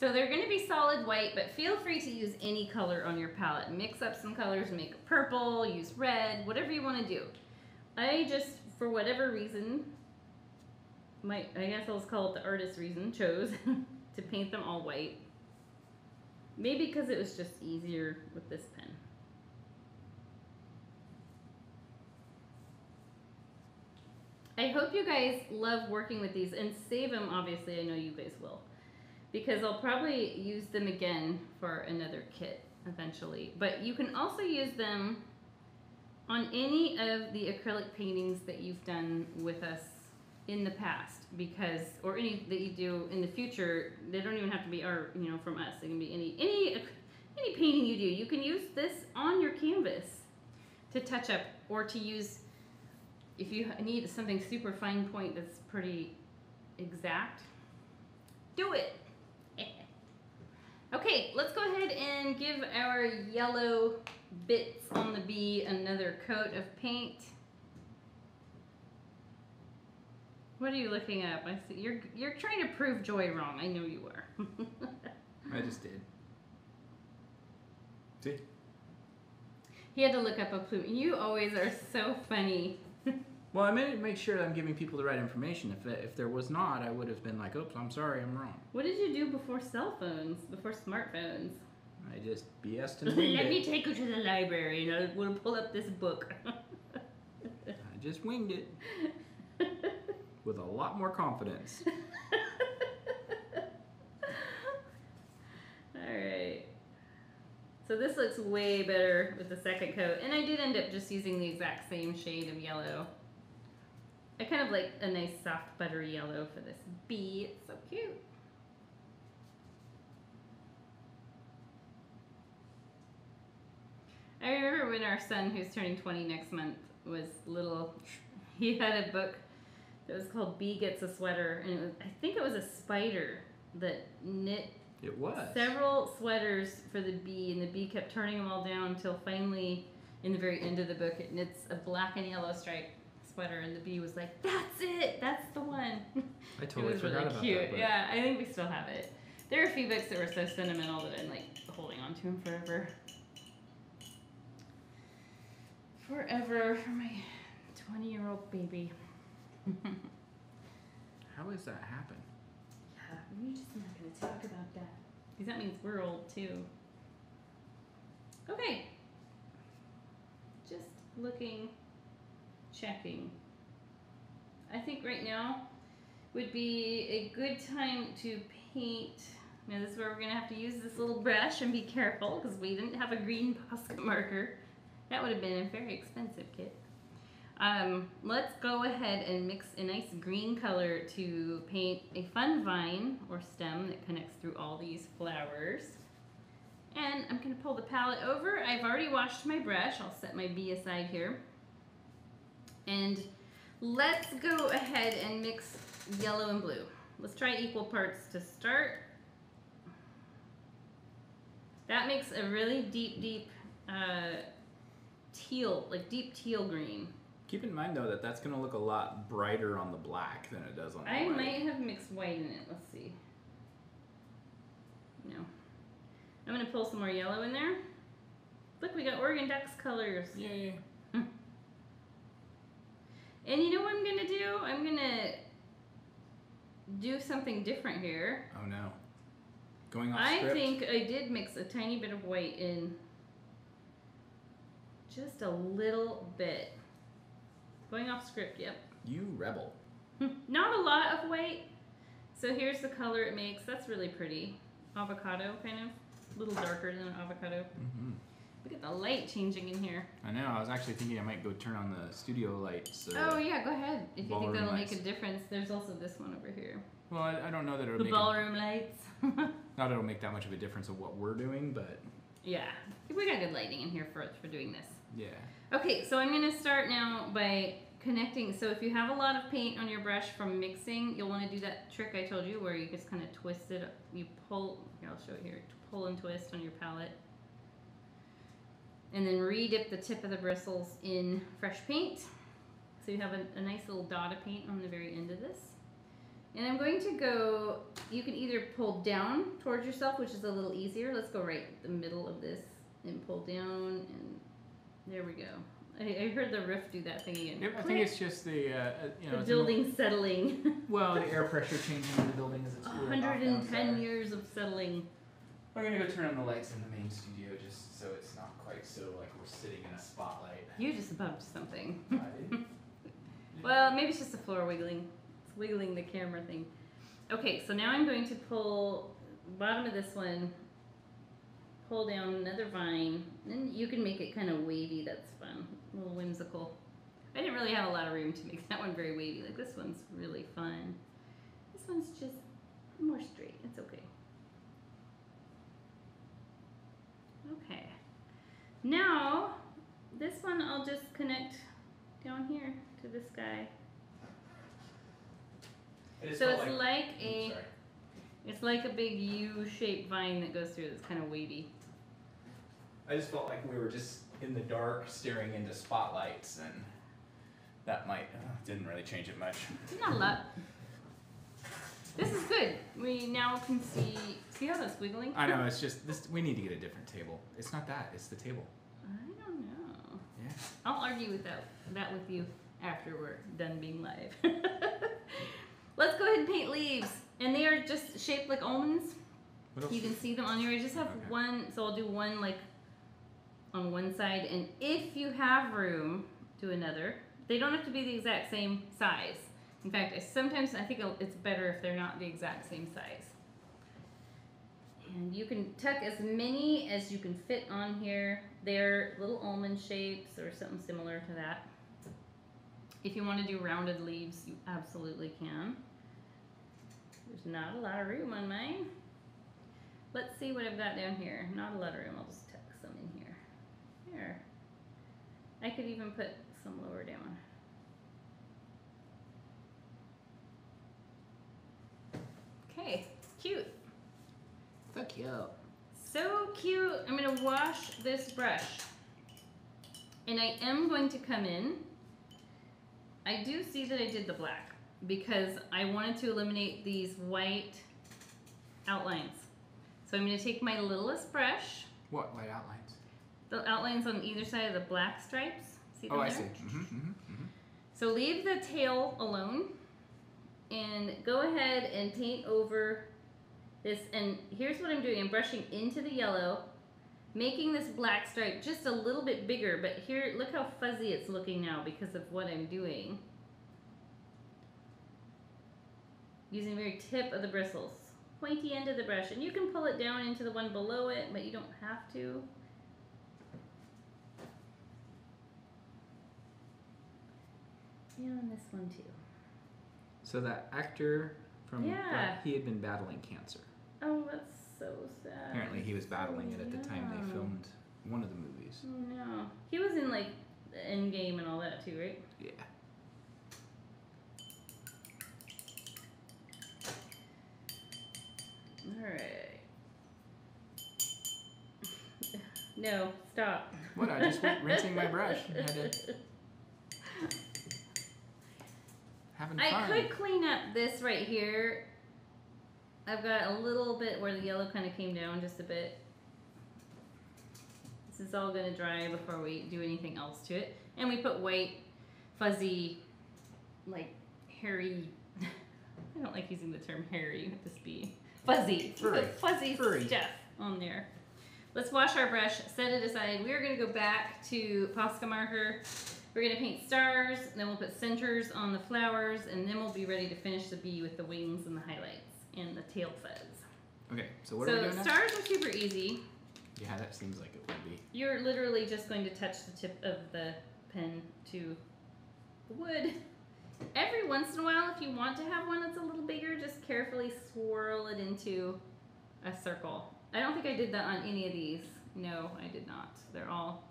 So they're going to be solid white, but feel free to use any color on your palette. Mix up some colors, make a purple, use red, whatever you want to do. I just, for whatever reason, my, I guess I'll just call it the artist's reason, chose to paint them all white. Maybe because it was just easier with this pen. I hope you guys love working with these, and save them, obviously, I know you guys will, because I'll probably use them again for another kit eventually. But you can also use them on any of the acrylic paintings that you've done with us in the past, because, or any that you do in the future. They don't even have to be our, you know, from us. They can be any, any, any painting you do. You can use this on your canvas to touch up, or to use, if you need something super fine point that's pretty exact, do it. Okay, let's go ahead and give our yellow bits on the bee another coat of paint. What are you looking up? I see you're you're trying to prove joy wrong. I know you are. I just did. See? He had to look up a plume. You always are so funny. Well, I made it make sure that I'm giving people the right information. If, if there was not, I would have been like, oops, I'm sorry, I'm wrong. What did you do before cell phones, before smartphones? I just B S'd and winged Let it. me take you to the library and I will pull up this book. I just winged it. With a lot more confidence. All right. So this looks way better with the second coat. And I did end up just using the exact same shade of yellow. I kind of like a nice soft buttery yellow for this bee. It's so cute. I remember when our son, who's turning twenty next month, was little, he had a book that was called Bee Gets a Sweater, and it was, I think it was a spider that knit it was. several sweaters for the bee, and the bee kept turning them all down until finally, in the very end of the book, it knits a black and yellow striped sweater, and the bee was like, that's it, that's the one. I totally it was forgot really about cute. That book. Yeah, I think we still have it. There are a few books that were so sentimental that I'm like holding on to them forever. Forever for my twenty year old baby. How does that happen? Yeah, we're just not going to talk about that, because that means we're old too. Okay. Just looking. Checking. I think right now would be a good time to paint. Now this is where we're going to have to use this little brush and be careful, because we didn't have a green Posca marker. That would have been a very expensive kit. Um, let's go ahead and mix a nice green color to paint a fun vine or stem that connects through all these flowers. And I'm going to pull the palette over. I've already washed my brush. I'll set my bee aside here. And let's go ahead and mix yellow and blue. Let's try equal parts to start. That makes a really deep, deep uh, teal, like deep teal green. Keep in mind though that that's going to look a lot brighter on the black than it does on the white. I might have mixed white in it. Let's see. No. I'm going to pull some more yellow in there. Look, we got Oregon Ducks colors. Yay. And you know what I'm gonna do? I'm gonna do something different here. Oh no. Going off script? I think I did mix a tiny bit of white in. Just a little bit. Going off script, yep. You rebel. Not a lot of white. So here's the color it makes. That's really pretty. Avocado, kind of. A little darker than an avocado. Mm-hmm. Look at the light changing in here. I know. I was actually thinking I might go turn on the studio lights. Oh yeah, go ahead. If you think that'll lights. make a difference, there's also this one over here. Well, I, I don't know that it'll the make the ballroom a, lights. Not it'll make that much of a difference of what we're doing, but yeah, we got good lighting in here for for doing this. Yeah. Okay, so I'm gonna start now by connecting. So if you have a lot of paint on your brush from mixing, you'll want to do that trick I told you where you just kind of twist it. You pull. Here, I'll show it here. Pull and twist on your palette. And then re-dip the tip of the bristles in fresh paint. So you have a, a nice little dot of paint on the very end of this. And I'm going to go, you can either pull down towards yourself, which is a little easier. Let's go right in the middle of this and pull down, and there we go. I, I heard the riff do that thing again. Yep, I think it's just the, uh, you know. The building the, settling. Well, the air pressure changing in the building as it's one hundred ten years of settling. We're going to go turn on the lights in the main studio just so it's not quite so like we're sitting in a spotlight. You just bumped something. I did. Well, maybe it's just the floor wiggling. It's wiggling the camera thing. Okay, so now I'm going to pull bottom of this one, pull down another vine, and you can make it kind of wavy. That's fun. A little whimsical. I didn't really have a lot of room to make that one very wavy. Like this one's really fun. This one's just more straight. It's okay. Okay. Now, this one I'll just connect down here to this guy. It so it's like, like a, it's like a big U-shaped vine that goes through. That's kind of wavy. I just felt like we were just in the dark, staring into spotlights, and that might uh, didn't really change it much. Not a lot. This is good. We now can see. See how that's wiggling? I know. It's just this. We need to get a different table. It's not that. It's the table. I don't know. Yeah. I'll argue with that. That with you after we're done being live. Let's go ahead and paint leaves, and they are just shaped like almonds. You can see them on here. I just have okay. one, so I'll do one like on one side, and if you have room, do another. They don't have to be the exact same size. In fact, I sometimes I think it's better if they're not the exact same size. And you can tuck as many as you can fit on here. They're little almond shapes or something similar to that. If you want to do rounded leaves, you absolutely can. There's not a lot of room on mine. Let's see what I've got down here. Not a lot of room. I'll just tuck some in here. Here. I could even put some lower down. Okay, cute. So cute. So cute. I'm going to wash this brush. And I am going to come in. I do see that I did the black because I wanted to eliminate these white outlines. So I'm going to take my littlest brush. What white outlines? The outlines on either side of the black stripes. See them oh, there? I see. Mm-hmm, mm-hmm, mm-hmm. So leave the tail alone and go ahead and paint over this. And here's what I'm doing. I'm brushing into the yellow, making this black stripe just a little bit bigger, but here, look how fuzzy it's looking now because of what I'm doing. Using the very tip of the bristles, pointy end of the brush, and you can pull it down into the one below it, but you don't have to. And on this one too. So that actor from, yeah. Black, he had been battling cancer. Oh, that's so sad. Apparently he was battling it at the time they filmed one of the movies. No. He was in like the Endgame and all that too, right? Yeah. Alright. No, stop. What? I just went rinsing my brush and had to... Having fun. I could clean up this right here. I've got a little bit where the yellow kind of came down just a bit. This is all going to dry before we do anything else to it. And we put white, fuzzy, like hairy, I don't like using the term hairy with this bee. Fuzzy, furry. fuzzy furry. stuff on there. Let's wash our brush, set it aside. We're going to go back to Posca marker. We're going to paint stars, then we'll put centers on the flowers, and then we'll be ready to finish the bee with the wings and the highlights. And the tail fuzz. Okay, so what so are we doing? So stars now? Are super easy. Yeah, that seems like it would be. You're literally just going to touch the tip of the pen to the wood. Every once in a while, if you want to have one that's a little bigger, just carefully swirl it into a circle. I don't think I did that on any of these. No, I did not. They're all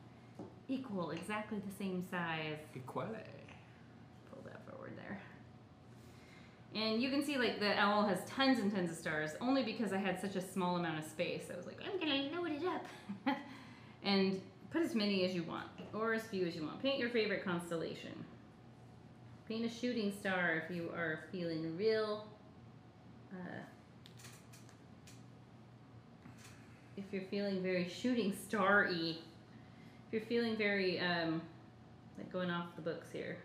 equal, exactly the same size. Equal. Pull that forward there. And you can see like the owl has tons and tons of stars only because I had such a small amount of space. I was like, I'm gonna load it up. And put as many as you want or as few as you want. Paint your favorite constellation. Paint a shooting star if you are feeling real Uh, if you're feeling very shooting star-y, if you're feeling very, um, like going off the books here.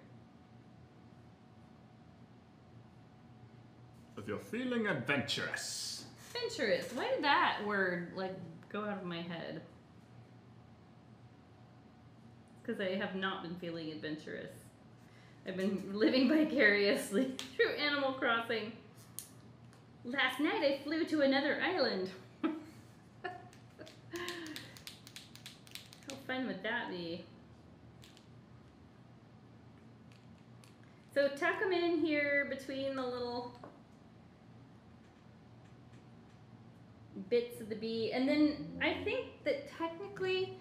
If you're feeling adventurous. Adventurous. Why did that word like go out of my head? Because I have not been feeling adventurous. I've been living vicariously through Animal Crossing. Last night I flew to another island. How fun would that be? So tuck them in here between the little bits of the bee, and then I think that technically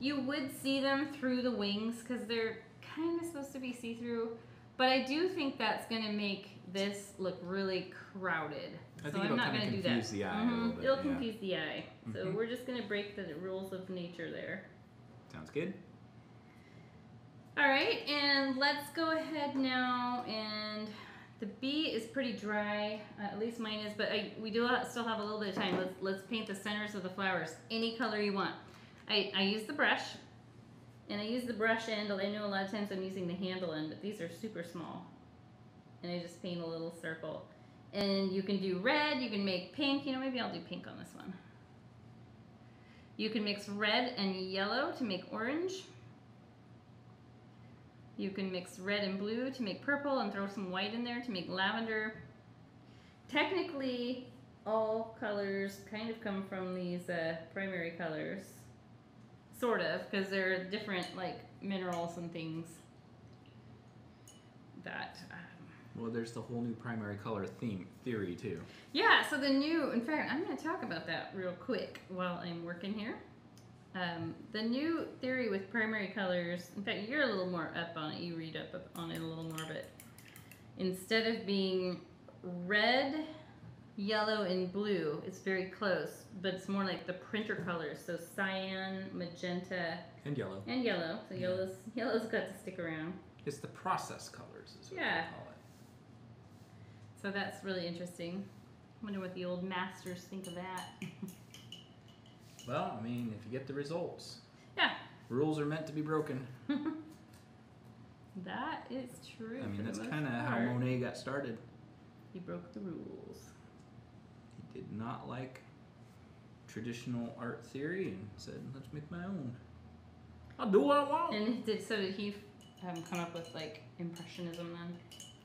you would see them through the wings because they're kind of supposed to be see-through, but I do think that's going to make this look really crowded. I so I'm not going to do that. The eye mm-hmm. a bit, it'll yeah. confuse the eye. So mm-hmm. we're just going to break the rules of nature there. Sounds good. All right, and let's go ahead now, and the bee is pretty dry, uh, at least mine is, but I, we do still have a little bit of time. Let's, let's paint the centers of the flowers any color you want. I, I use the brush, and I use the brush end. I know a lot of times I'm using the handle end, but these are super small. And I just paint a little circle. And you can do red, you can make pink, you know, maybe I'll do pink on this one. You can mix red and yellow to make orange. You can mix red and blue to make purple and throw some white in there to make lavender. Technically, all colors kind of come from these uh, primary colors. Sort of, because there are different like minerals and things that. Um, well, there's the whole new primary color theme theory too. Yeah. So the new, in fact, I'm going to talk about that real quick while I'm working here. Um, the new theory with primary colors. In fact, you're a little more up on it. You read up, up on it a little more, but instead of being red, yellow and blue, it's very close, but it's more like the printer colors, so cyan, magenta, and yellow. And yellow, so yeah. yellow's yellow's got to stick around. It's the process colors, is what yeah. they call it. So that's really interesting. I wonder what the old masters think of that. Well, I mean, if you get the results. Yeah. Rules are meant to be broken. That is true. I mean, that's kind of how Monet got started. He broke the rules. Did not like traditional art theory and said, let's make my own. I'll do what I want. And did so did he um, come up with like Impressionism then?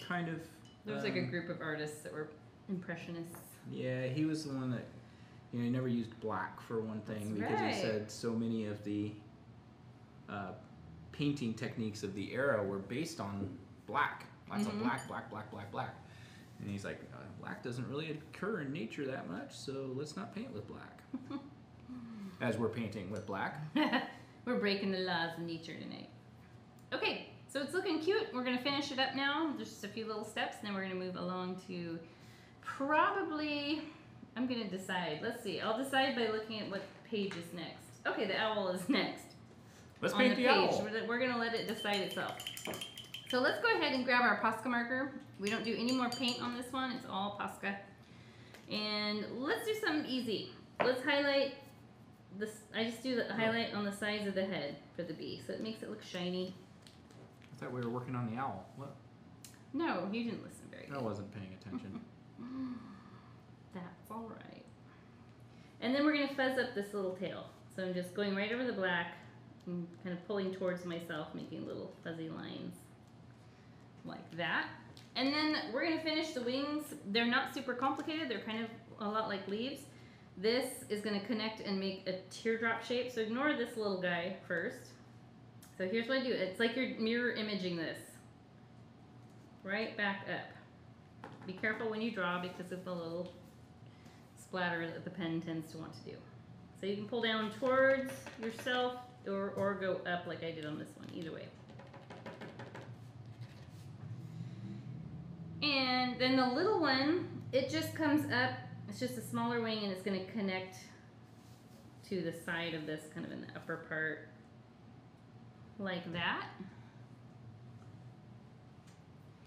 Kind of. There was um, like a group of artists that were Impressionists. Yeah, he was the one that, you know, he never used black for one thing. That's because right. he said so many of the uh, painting techniques of the era were based on black. Lots mm-hmm. of black, black, black, black, black. And he's like, uh, black doesn't really occur in nature that much, so let's not paint with black. As we're painting with black. We're breaking the laws of nature tonight. Okay, so it's looking cute. We're going to finish it up now. There's just a few little steps, and then we're going to move along to probably, I'm going to decide. Let's see. I'll decide by looking at what page is next. Okay, the owl is next. Let's on paint the, the page. Owl. We're going to let it decide itself. So let's go ahead and grab our Posca marker. We don't do any more paint on this one. It's all Posca. And let's do something easy. Let's highlight this. I just do the highlight on the sides of the head for the bee, so it makes it look shiny. I thought we were working on the owl. What? No, you didn't listen very good. I wasn't paying attention. That's all right. And then we're going to fuzz up this little tail. So I'm just going right over the black and kind of pulling towards myself, making little fuzzy lines like that. And then we're going to finish the wings. They're not super complicated. They're kind of a lot like leaves. This is going to connect and make a teardrop shape. So ignore this little guy first. So here's what I do. It's like you're mirror imaging this. Right back up. Be careful when you draw because of the little splatter that the pen tends to want to do. So you can pull down towards yourself or, or go up like I did on this one. Either way. And then the little one, it just comes up, it's just a smaller wing and it's going to connect to the side of this, kind of in the upper part, like that.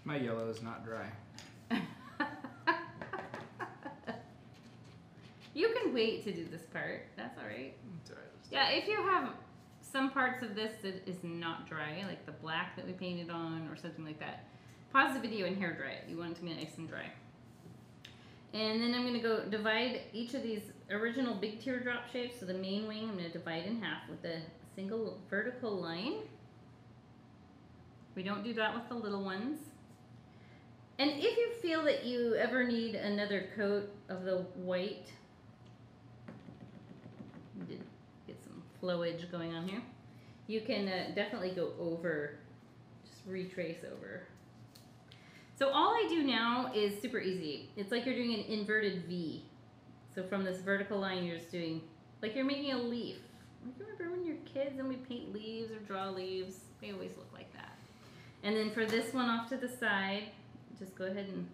My yellow is not dry. You can wait to do this part. That's all right. It's all right. Yeah, if you have some parts of this that is not dry, like the black that we painted on or something like that, pause the video and hair dry it. You want it to be nice and dry. And then I'm going to go divide each of these original big teardrop shapes. So the main wing, I'm going to divide in half with a single vertical line. We don't do that with the little ones. And if you feel that you ever need another coat of the white, get some flowage going on here, you can uh, definitely go over, just retrace over. So all I do now is super easy. It's like you're doing an inverted V. So from this vertical line, you're just doing, like you're making a leaf. You remember when you're kids and we paint leaves or draw leaves? They always look like that. And then for this one off to the side, just go ahead and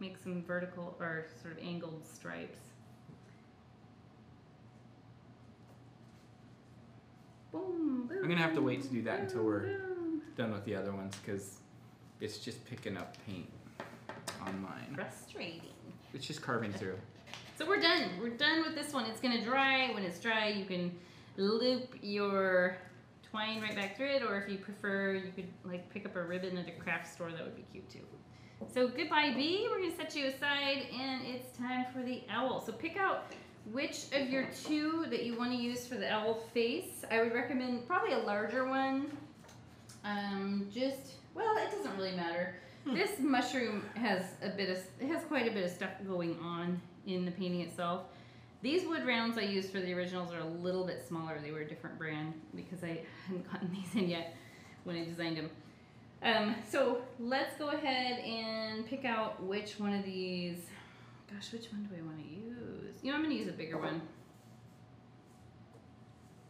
make some vertical or sort of angled stripes. Boom, boom. I'm gonna have to wait to do that boom, until we're boom. done with the other ones because it's just picking up paint on mine. Frustrating. It's just carving through. So we're done. We're done with this one. It's gonna dry. When it's dry, you can loop your twine right back through it, or if you prefer, you could like pick up a ribbon at a craft store. That would be cute too. So goodbye, bee. We're gonna set you aside, and it's time for the owl. So pick out which of your two that you want to use for the owl face. I would recommend probably a larger one. Um, just well, it doesn't really matter. Hmm. This mushroom has a bit of it has quite a bit of stuff going on in the painting itself. These wood rounds I used for the originals are a little bit smaller. They were a different brand because I hadn't gotten these in yet when I designed them. Um, so let's go ahead and pick out which one of these. Gosh, which one do I want to use? You know, I'm going to use a bigger one.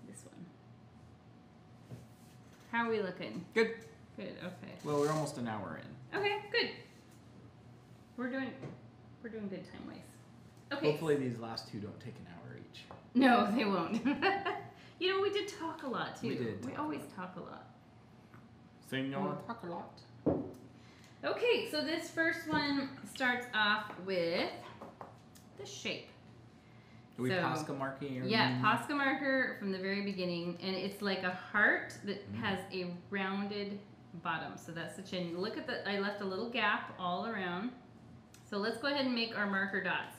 This one. How are we looking? Good. Good, okay. Well, we're almost an hour in. Okay, good. We're doing, we're doing good time-wise. Okay. Hopefully these last two don't take an hour each. No, they won't. You know, we did talk a lot, too. We did. We always talk a lot. Senor. We talk a lot. Okay, so this first one starts off with the shape. Are we so, Posca marking? Yeah, Posca marker from the very beginning. And it's like a heart that mm. has a rounded bottom. So that's the chin. Look at the, I left a little gap all around. So let's go ahead and make our marker dots.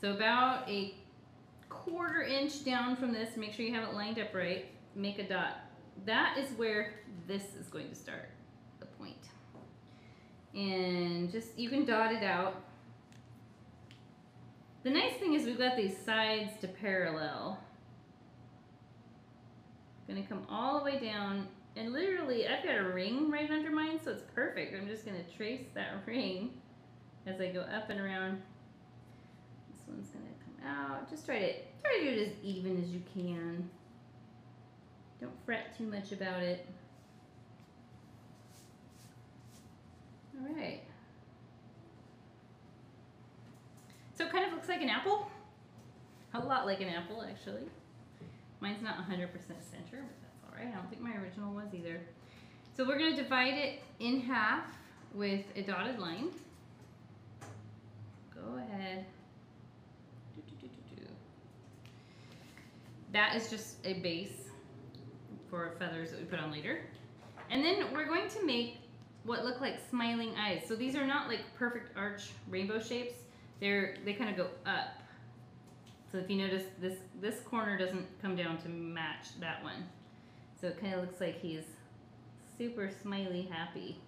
So about a quarter inch down from this, make sure you have it lined up right, make a dot. That is where this is going to start, the point. And just, you can dot it out. The nice thing is we've got these sides to parallel. I'm gonna come all the way down, and literally I've got a ring right under mine, so it's perfect. I'm just gonna trace that ring as I go up and around. This one's gonna come out. Just try to try to do it as even as you can. Don't fret too much about it. All right. So it kind of looks like an apple. A lot like an apple, actually. Mine's not one hundred percent center, but that's all right. I don't think my original was either. So we're gonna divide it in half with a dotted line. Go ahead. That is just a base for feathers that we put on later. And then we're going to make what look like smiling eyes. So these are not like perfect arch rainbow shapes. They're, they kind of go up. So if you notice, this, this corner doesn't come down to match that one. So it kind of looks like he's super smiley happy.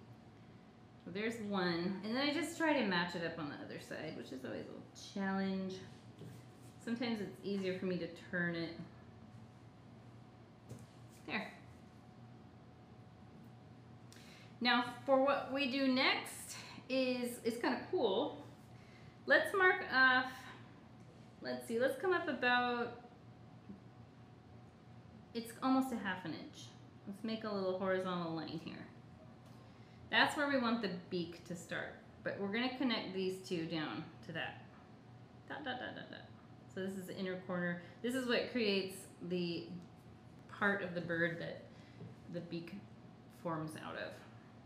So there's one. And then I just try to match it up on the other side, which is always a little challenge. Sometimes it's easier for me to turn it. There. Now for what we do next is, it's kind of cool. Let's mark off, let's see, let's come up about, it's almost a half an inch. Let's make a little horizontal line here. That's where we want the beak to start, but we're gonna connect these two down to that. Dot, dot, dot, dot, dot. So this is the inner corner. This is what creates the part of the bird that the beak forms out of.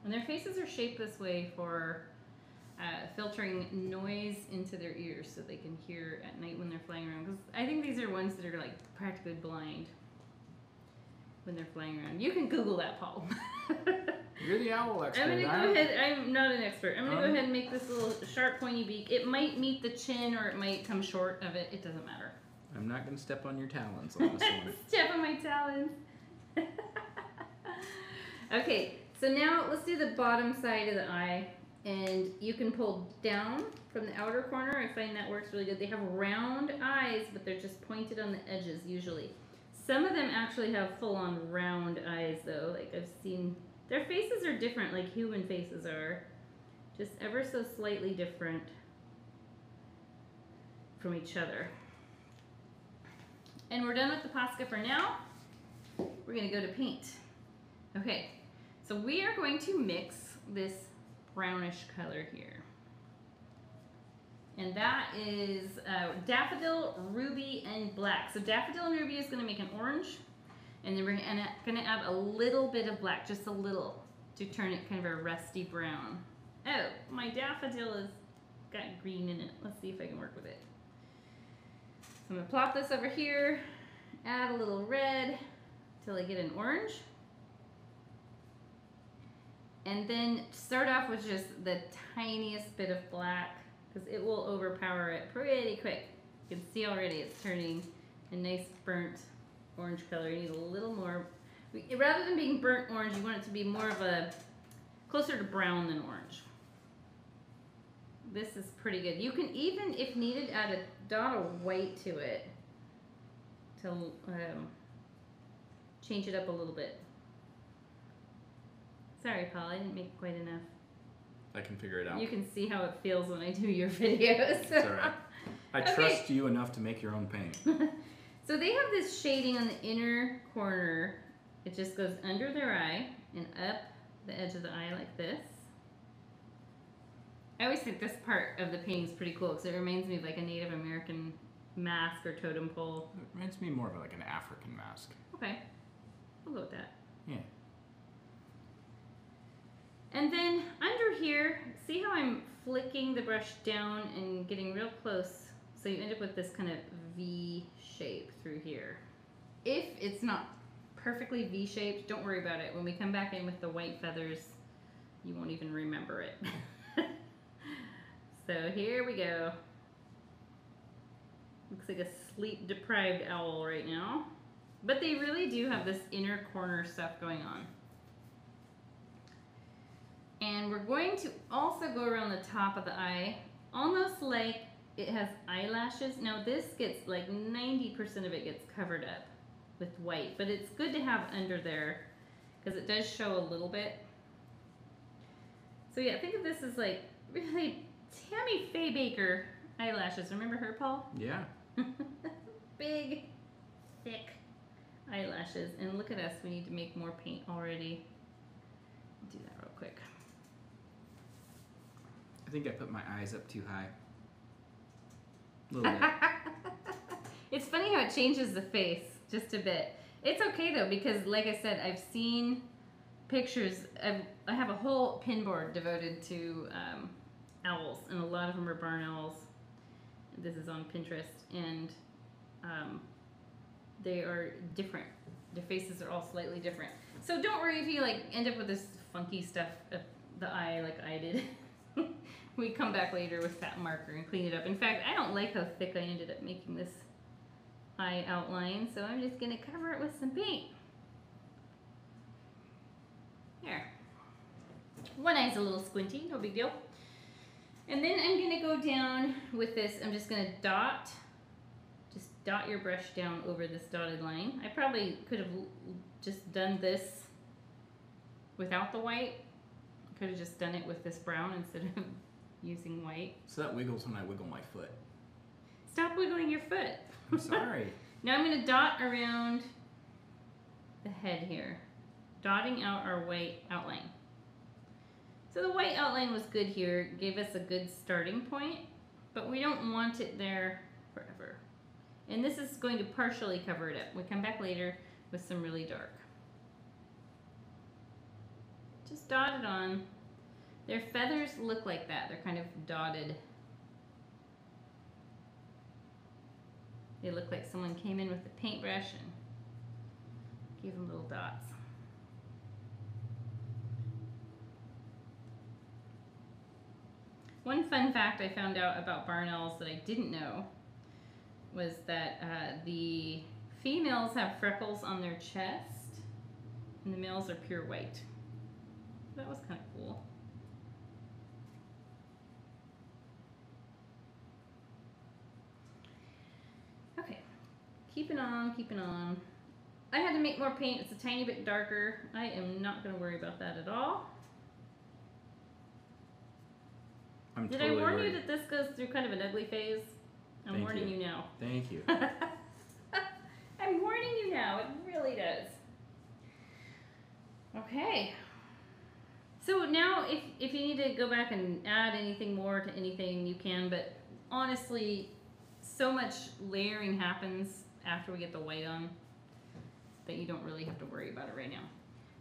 And their faces are shaped this way for uh, filtering noise into their ears so they can hear at night when they're flying around. Because I think these are ones that are like practically blind when they're flying around. You can Google that, Paul. You're the owl expert. I'm gonna go ahead. I'm not an expert. I'm gonna um, go ahead and make this little sharp, pointy beak. It might meet the chin, or it might come short of it. It doesn't matter. I'm not gonna step on your talons on this one. Step on my talons. Okay, so now let's do the bottom side of the eye, and you can pull down from the outer corner. I find that works really good. They have round eyes, but they're just pointed on the edges usually. Some of them actually have full-on round eyes, though. Like I've seen. Their faces are different, like human faces are, just ever so slightly different from each other. And we're done with the Posca for now. We're gonna go to paint. Okay, so we are going to mix this brownish color here. And that is uh, Daffodil, Ruby, and Black. So Daffodil and Ruby is gonna make an orange. And then we're gonna add a little bit of black, just a little, to turn it kind of a rusty brown. Oh, my daffodil has got green in it. Let's see if I can work with it. So I'm gonna plop this over here, add a little red till I get an orange. And then start off with just the tiniest bit of black, because it will overpower it pretty quick. You can see already it's turning a nice burnt orange color. You need a little more. Rather than being burnt orange, you want it to be more of a, closer to brown than orange. This is pretty good. You can even, if needed, add a dot of white to it to um, change it up a little bit. Sorry, Paul, I didn't make quite enough. I can figure it out. You can see how it feels when I do your videos. It's all right. I okay. trust you enough to make your own paint. So they have this shading on the inner corner. It just goes under their eye and up the edge of the eye like this. I always think this part of the painting is pretty cool because it reminds me of like a Native American mask or totem pole. It reminds me more of like an African mask. Okay, we'll go with that. Yeah. And then under here, see how I'm flicking the brush down and getting real close? So you end up with this kind of V shape through here. If it's not perfectly V-shaped, don't worry about it. When we come back in with the white feathers, you won't even remember it. So here we go. Looks like a sleep-deprived owl right now. But they really do have this inner corner stuff going on. And we're going to also go around the top of the eye, almost like it has eyelashes. Now this gets like ninety percent of it gets covered up with white, but it's good to have under there because it does show a little bit. So yeah, think of this as like really Tammy Faye Baker eyelashes. Remember her, Paul? Yeah. Big, thick eyelashes. And look at us, we need to make more paint already. Do that real quick. I think I put my eyes up too high. It's funny how it changes the face just a bit. It's okay though, because like I said, I've seen pictures. I've, I have a whole pin board devoted to um, owls, and a lot of them are barn owls. This is on Pinterest, and um, they are different. Their faces are all slightly different. So don't worry if you like end up with this funky stuff up the eye like I did. We come back later with that marker and clean it up. In fact, I don't like how thick I ended up making this eye outline, so I'm just gonna cover it with some paint. There. One eye's a little squinty, no big deal. And then I'm gonna go down with this. I'm just gonna dot, just dot your brush down over this dotted line. I probably could have just done this without the white. Could have just done it with this brown instead of using white. So that wiggles when I wiggle my foot. Stop wiggling your foot. I'm sorry. Now I'm going to dot around the head here, dotting out our white outline. So the white outline was good here, gave us a good starting point, but we don't want it there forever. And this is going to partially cover it up. We come back later with some really dark. Just dot it on. Their feathers look like that. They're kind of dotted. They look like someone came in with a paintbrush and gave them little dots. One fun fact I found out about barn owls that I didn't know was that uh, the females have freckles on their chest and the males are pure white. That was kind of cool. Okay, keeping on, keeping on. I had to make more paint. It's a tiny bit darker. I am not going to worry about that at all. I'm Did totally I warn worried. you that this goes through kind of an ugly phase? I'm Thank warning you. you now. Thank you. I'm warning you now. It really does. Okay. So now if, if you need to go back and add anything more to anything, you can. But honestly, so much layering happens after we get the white on that you don't really have to worry about it right now.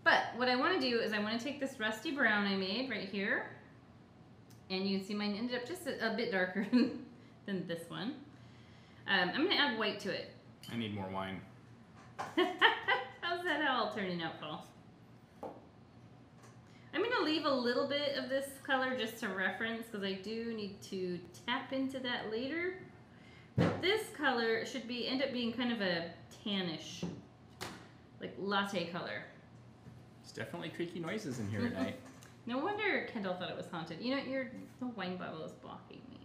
But what I want to do is I want to take this rusty brown I made right here. And you can see mine ended up just a, a bit darker than this one. Um, I'm going to add white to it. I need more wine. How's that all turning out, Paul? I'm going to leave a little bit of this color just to reference because I do need to tap into that later. But this color should be end up being kind of a tannish, like latte color. There's definitely creaky noises in here tonight. No wonder Kendall thought it was haunted. You know, your the wine bottle is blocking me.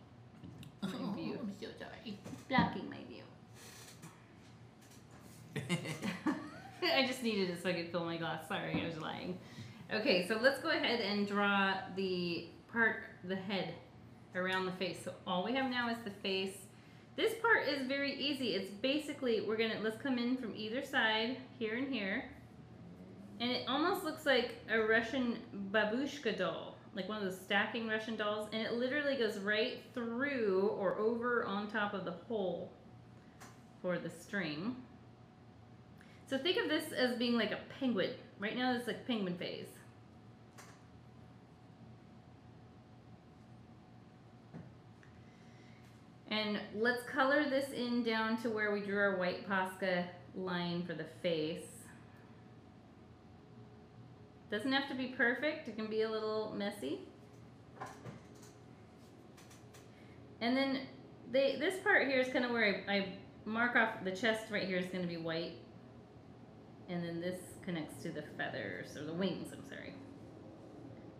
My oh, view. I'm so sorry. It's blocking my view. I just needed it so I could fill my glass. Sorry, I was lying. Okay, so let's go ahead and draw the part, the head, around the face. So all we have now is the face. This part is very easy. It's basically, we're gonna, let's come in from either side, here and here. And it almost looks like a Russian babushka doll, like one of those stacking Russian dolls, and it literally goes right through or over on top of the hole for the string. So think of this as being like a penguin. Right now it's like penguin phase. And let's color this in down to where we drew our white Posca line for the face. Doesn't have to be perfect, it can be a little messy. And then they, this part here is kind of where I, I mark off the chest right here is going to be white. And then this connects to the feathers, or the wings, I'm sorry.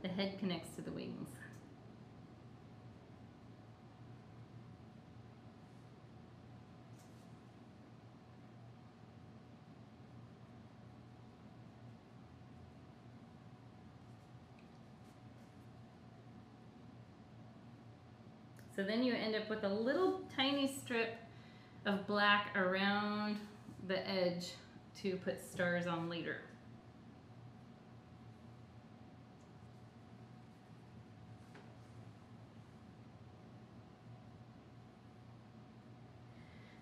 The head connects to the wings. So then you end up with a little tiny strip of black around the edge to put stars on later.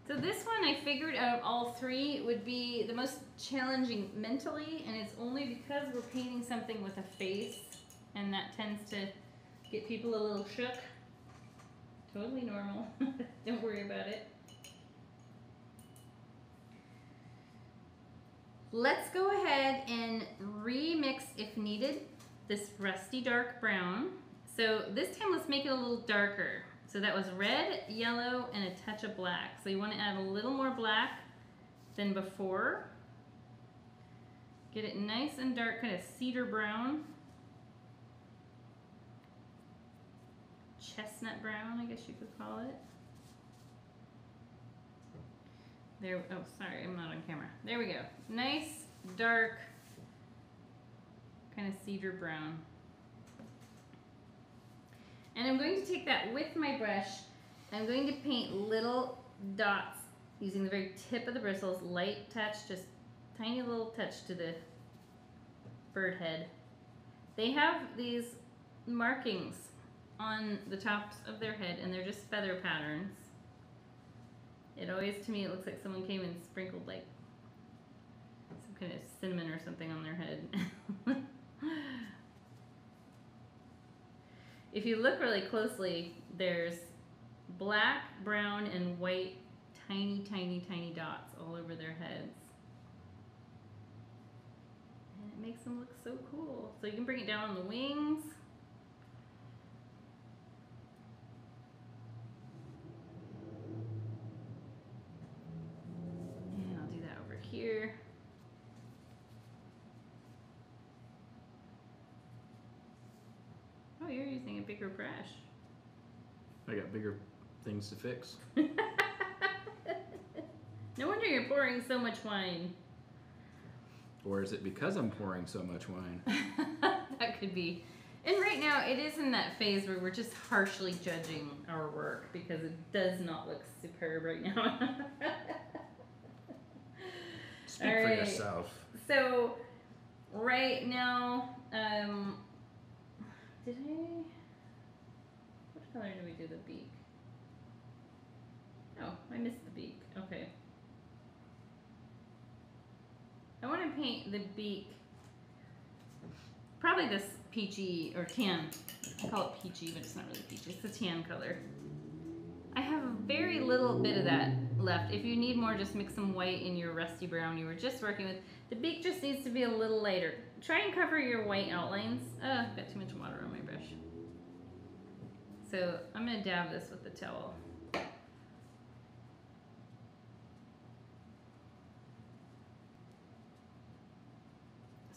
So this one I figured out of all three would be the most challenging mentally, and it's only because we're painting something with a face, and that tends to get people a little shook. Totally normal. Don't worry about it. Let's go ahead and remix, if needed, this rusty dark brown. So this time let's make it a little darker. So that was red, yellow, and a touch of black. So you want to add a little more black than before. Get it nice and dark, kind of cedar brown. Chestnut brown, I guess you could call it. There, oh, sorry, I'm not on camera. There we go. Nice, dark, kind of cedar brown. And I'm going to take that with my brush. I'm going to paint little dots using the very tip of the bristles, light touch, just tiny little touch to the bird head. They have these markings on the tops of their head, and they're just feather patterns. It always, to me, it looks like someone came and sprinkled like some kind of cinnamon or something on their head. if you look really closely, there's black, brown, and white tiny, tiny, tiny dots all over their heads. And it makes them look so cool. So you can bring it down on the wings. And I'll do that over here. Oh, you're using a bigger brush. I got bigger things to fix. No wonder you're pouring so much wine. Or is it because I'm pouring so much wine? That could be. And right now it is in that phase where we're just harshly judging our work because it does not look superb right now. Speak All for right. yourself. So right now, um, did I... What color did we do the beak? Oh, I missed the beak. Okay. I want to paint the beak, probably this peachy or tan. I call it peachy, but it's not really peachy. It's a tan color. I have very little bit of that left. If you need more, just mix some white in your rusty brown you were just working with. The beak just needs to be a little lighter. Try and cover your white outlines. Oh, I've got too much water on my brush. So I'm going to dab this with the towel.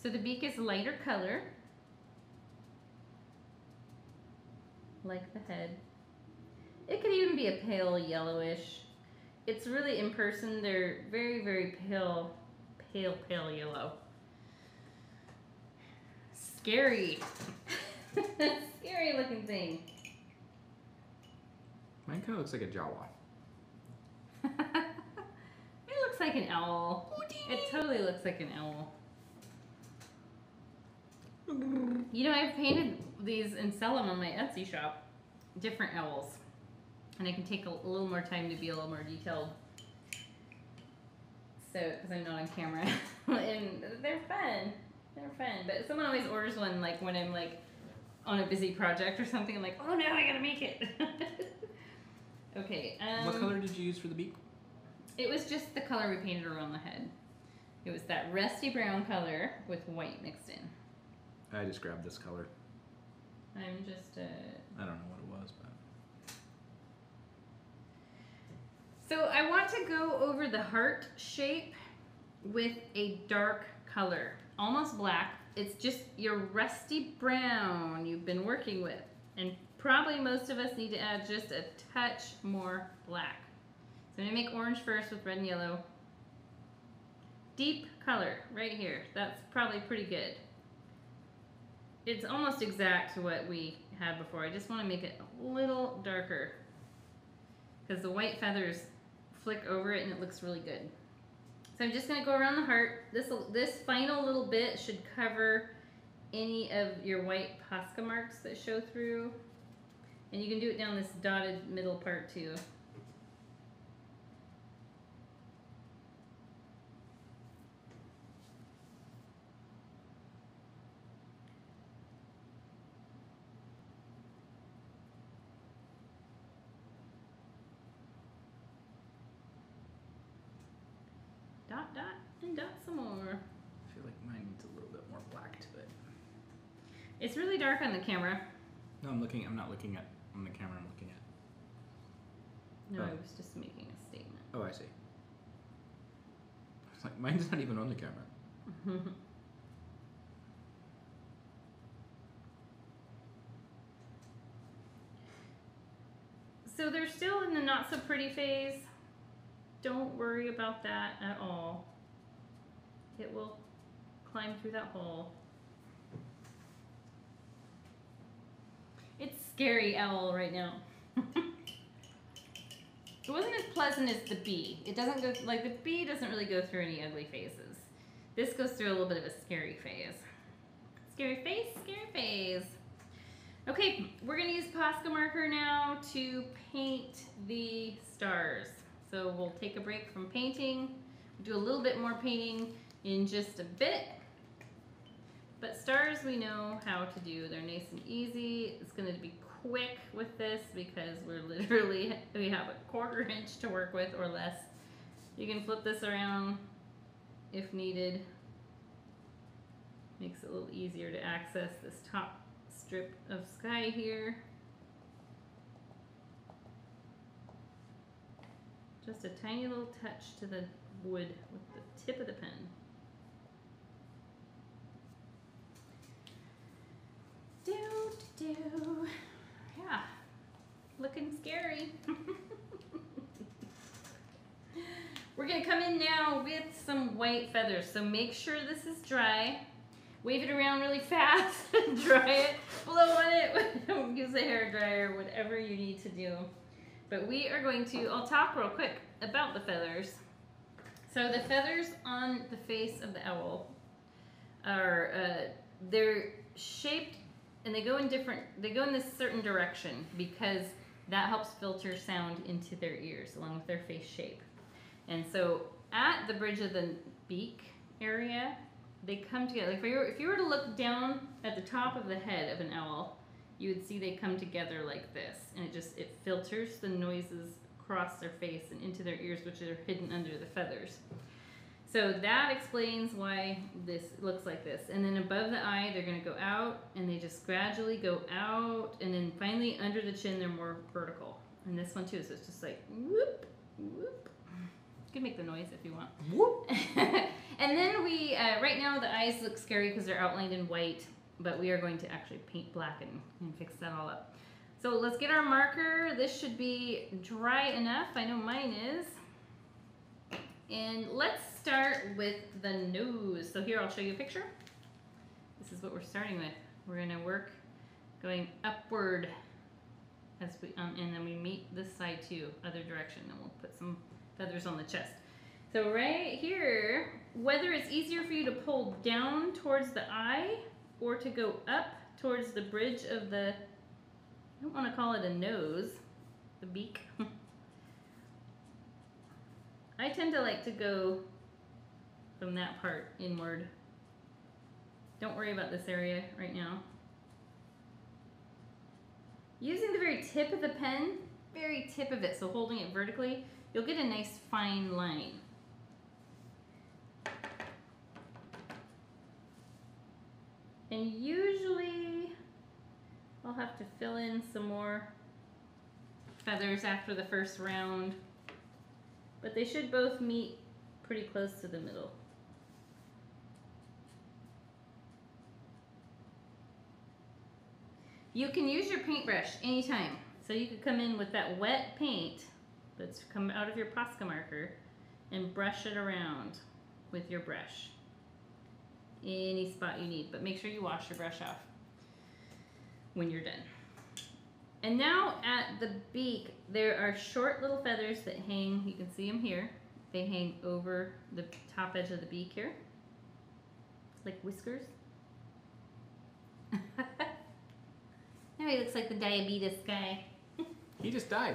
So the beak is a lighter color, like the head. It could even be a pale yellowish. It's really, in person, they're very, very pale, pale, pale yellow. Scary. Scary looking thing. Mine kind of looks like a Jawa. It looks like an owl. It totally looks like an owl. You know, I've painted these and sell them on my Etsy shop, different owls, and I can take a, a little more time to be a little more detailed, so, because I'm not on camera, and they're fun, they're fun, but someone always orders one, like, when I'm, like, on a busy project or something, I'm like, oh no, I gotta make it. Okay, um, what color did you use for the beak? It was just the color we painted around the head. It was that rusty brown color with white mixed in. I just grabbed this color. I'm just a... I don't know what it was, but... So I want to go over the heart shape with a dark color, almost black. It's just your rusty brown you've been working with. And probably most of us need to add just a touch more black. So I'm going to make orange first with red and yellow. Deep color right here. That's probably pretty good. It's almost exact to what we had before. I just want to make it a little darker because the white feathers flick over it and it looks really good. So I'm just going to go around the heart. This, this final little bit should cover any of your white Posca marks that show through. And you can do it down this dotted middle part too. Dot, dot, and dot some more. I feel like mine needs a little bit more black to it. It's really dark on the camera. No, I'm looking, I'm not looking at, on the camera, I'm looking at. No, oh. I was just making a statement. Oh, I see. I was like, mine's not even on the camera. So they're still in the not so pretty phase. Don't worry about that at all. It will climb through that hole. It's scary owl right now. It wasn't as pleasant as the bee. It doesn't go, like the bee doesn't really go through any ugly phases. This goes through a little bit of a scary phase. Scary phase, scary phase. Okay, we're gonna use Posca marker now to paint the stars. So we'll take a break from painting, do a little bit more painting in just a bit. But stars we know how to do. They're nice and easy. It's going to be quick with this because we're literally, we have a quarter inch to work with or less. You can flip this around if needed. Makes it a little easier to access this top strip of sky here. Just a tiny little touch to the wood with the tip of the pen. Do, do, do. Yeah, looking scary. We're gonna come in now with some white feathers. So make sure this is dry. Wave it around really fast, dry it, blow on it, don't use a hairdryer, whatever you need to do. But we are going to, I'll talk real quick about the feathers. So the feathers on the face of the owl are, uh, they're shaped and they go in different, they go in this certain direction because that helps filter sound into their ears along with their face shape. And so at the bridge of the beak area, they come together. Like if you, were, if you were to look down at the top of the head of an owl, you would see they come together like this, and it just, it filters the noises across their face and into their ears, which are hidden under the feathers. So that explains why this looks like this. And then above the eye, they're gonna go out, and they just gradually go out, and then finally under the chin, they're more vertical. And this one too, so it's just like whoop, whoop. You can make the noise if you want. Whoop. And then we, uh, right now the eyes look scary because they're outlined in white, but we are going to actually paint black and, and fix that all up. So let's get our marker. This should be dry enough. I know mine is. And let's start with the nose. So here, I'll show you a picture. This is what we're starting with. We're gonna work going upward as we, um, and then we meet this side too, other direction, and we'll put some feathers on the chest. So right here, whether it's easier for you to pull down towards the eye or to go up towards the bridge of the, I don't want to call it a nose, the beak. I tend to like to go from that part inward. Don't worry about this area right now. Using the very tip of the pen, very tip of it, so holding it vertically, you'll get a nice fine line. And usually I'll have to fill in some more feathers after the first round, but they should both meet pretty close to the middle. You can use your paintbrush anytime. So you could come in with that wet paint that's come out of your Posca marker and brush it around with your brush. Any spot you need, but make sure you wash your brush off when you're done. And now at the beak, there are short little feathers that hang, you can see them here. They hang over the top edge of the beak here, like whiskers. Now he looks like the diabetes guy. He just died.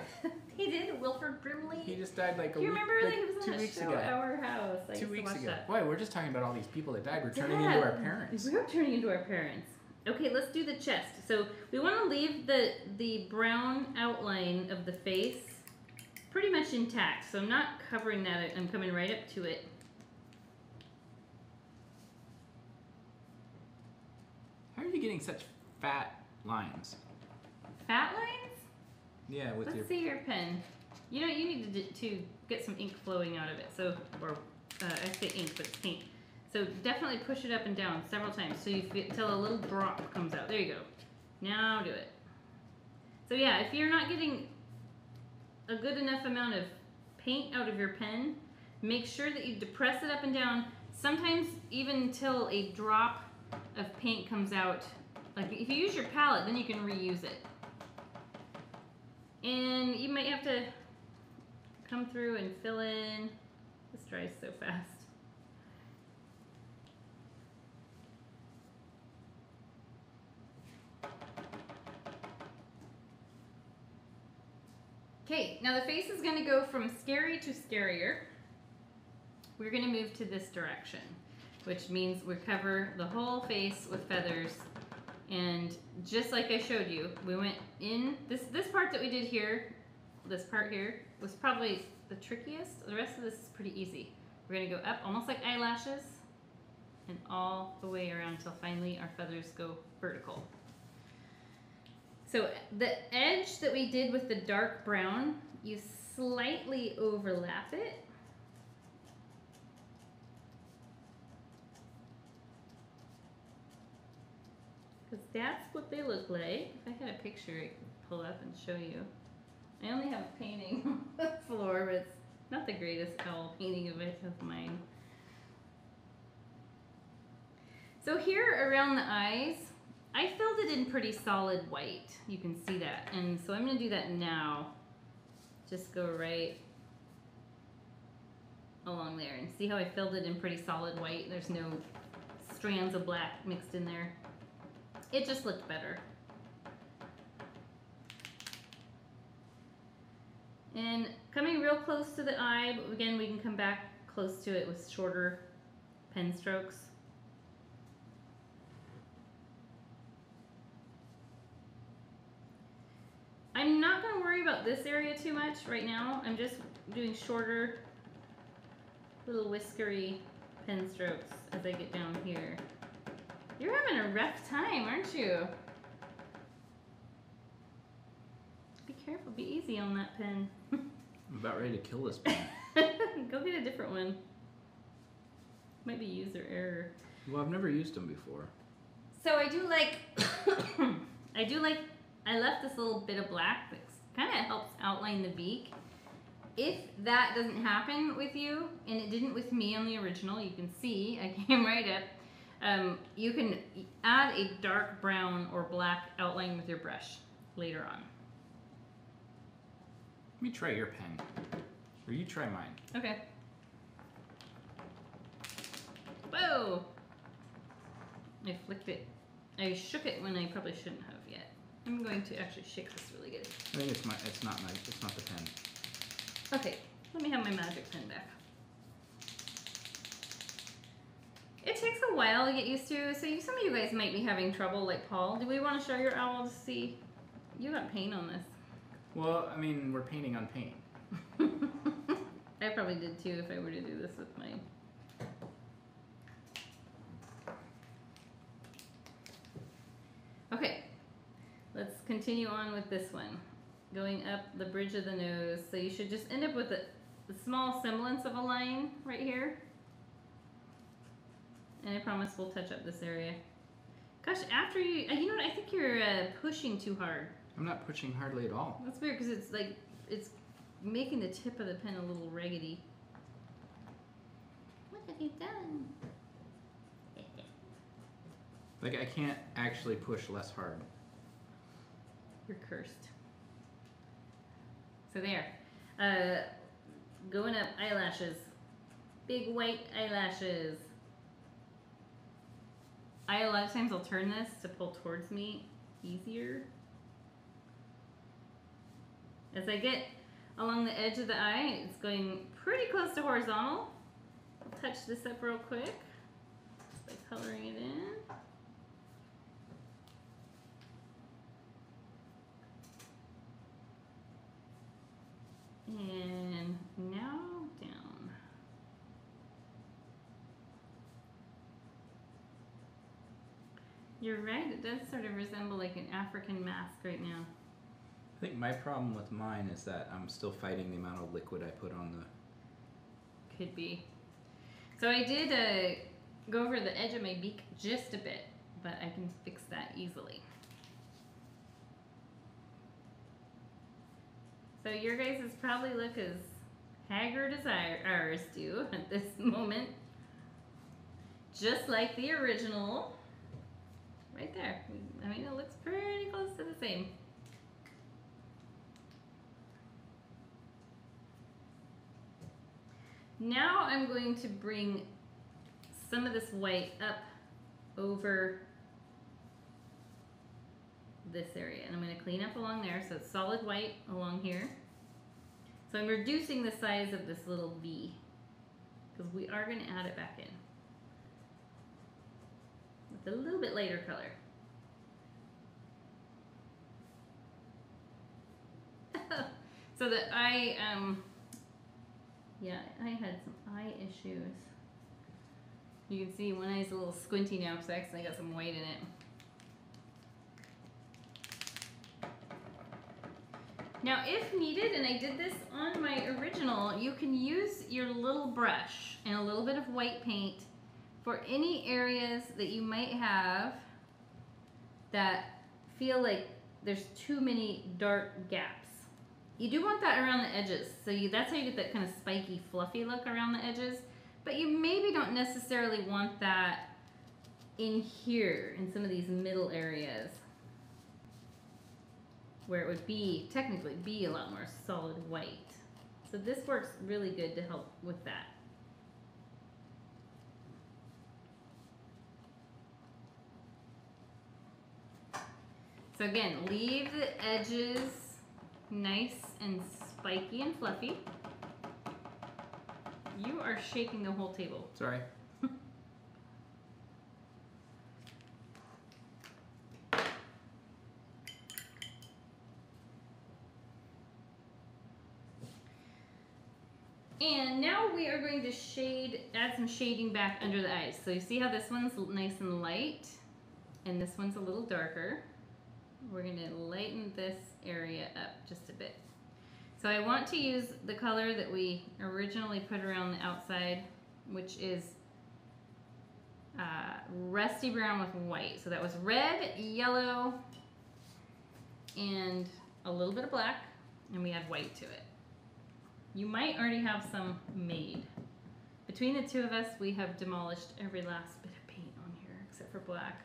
He did, Wilford Brimley. He just died like a week ago. Do you remember like, like, he was on a show, ago. Our House? I two weeks ago. That. Boy, we're just talking about all these people that died. We're turning Dad, into our parents. We're turning into our parents. Okay, let's do the chest. So we want to leave the, the brown outline of the face pretty much intact. So I'm not covering that. I'm coming right up to it. How are you getting such fat lines? Fat lines? Yeah, with Let's your... see your pen. You know, you need to, to get some ink flowing out of it. So, or uh, I say ink, but it's paint. So definitely push it up and down several times so you feel, till a little drop comes out. There you go. Now do it. So yeah, if you're not getting a good enough amount of paint out of your pen, make sure that you depress it up and down. Sometimes even till a drop of paint comes out. Like if you use your palette, then you can reuse it. And you might have to come through and fill in. This dries so fast. Okay, now the face is going to go from scary to scarier. We're going to move to this direction, which means we cover the whole face with feathers And just like I showed you, we went in, this, this part that we did here, this part here, was probably the trickiest. The rest of this is pretty easy. We're gonna go up, almost like eyelashes, and all the way around till finally our feathers go vertical. So the edge that we did with the dark brown, you slightly overlap it. Because that's what they look like. If I had a picture, I could pull up and show you. I only have a painting on the floor, but it's not the greatest owl painting of it of mine. So here around the eyes, I filled it in pretty solid white. You can see that. And so I'm gonna do that now. Just go right along there and see how I filled it in pretty solid white. There's no strands of black mixed in there. It just looked better. And coming real close to the eye, but again, we can come back close to it with shorter pen strokes. I'm not going to worry about this area too much right now. I'm just doing shorter little whiskery pen strokes as I get down here. You're having a rough time, aren't you? Be careful, be easy on that pen. I'm about ready to kill this pen. Go get a different one. Might be user error. Well, I've never used them before. So I do like, I do like, I left this little bit of black that kind of helps outline the beak. If that doesn't happen with you, and it didn't with me on the original, you can see I came right up. Um, you can add a dark brown or black outline with your brush later on. Let me try your pen, or you try mine. Okay. Whoa! I flicked it. I shook it when I probably shouldn't have yet. I'm going to actually shake this really good. I think it's my, it's not my, it's not the pen. Okay, let me have my magic pen back. It takes a while to get used to, so you, some of you guys might be having trouble, like Paul. Do we want to show your owl to see? You got paint on this. Well, I mean, we're painting on paint. I probably did too if I were to do this with mine. Okay, let's continue on with this one. Going up the bridge of the nose, so you should just end up with a, a small semblance of a line right here. And I promise we'll touch up this area. Gosh, after you, you know what, I think you're uh, pushing too hard. I'm not pushing hardly at all. That's weird, because it's like, it's making the tip of the pen a little raggedy. What have you done? Like, I can't actually push less hard. You're cursed. So there. Uh, going up, eyelashes. Big white eyelashes. I, a lot of times I'll turn this to pull towards me easier. As I get along the edge of the eye, it's going pretty close to horizontal. I'll touch this up real quick just by coloring it in. And now down. You're right, it does sort of resemble like an African mask right now. I think my problem with mine is that I'm still fighting the amount of liquid I put on the... Could be. So I did uh, go over the edge of my beak just a bit, but I can fix that easily. So your guys' probably look as haggard as ours do at this moment. Just like the original. Right there. I mean, it looks pretty close to the same. Now I'm going to bring some of this white up over this area, and I'm going to clean up along there, so it's solid white along here. So I'm reducing the size of this little V, because we are going to add it back in with a little bit lighter color. So that I, um, yeah, I had some eye issues. You can see one eye's a little squinty now because I actually got some white in it. Now, if needed, and I did this on my original, you can use your little brush and a little bit of white paint for any areas that you might have that feel like there's too many dark gaps. You do want that around the edges, so you, that's how you get that kind of spiky, fluffy look around the edges, but you maybe don't necessarily want that in here, in some of these middle areas, where it would be, technically be a lot more solid white. So this works really good to help with that. So again, leave the edges nice and spiky and fluffy. You are shaking the whole table. Sorry. And now we are going to shade, add some shading back under the eyes. So you see how this one's nice and light, and this one's a little darker. We're going to lighten this area up just a bit. So I want to use the color that we originally put around the outside, which is uh, rusty brown with white. So that was red, yellow, and a little bit of black, and we add white to it. You might already have some made. Between the two of us, we have demolished every last bit of paint on here, except for black.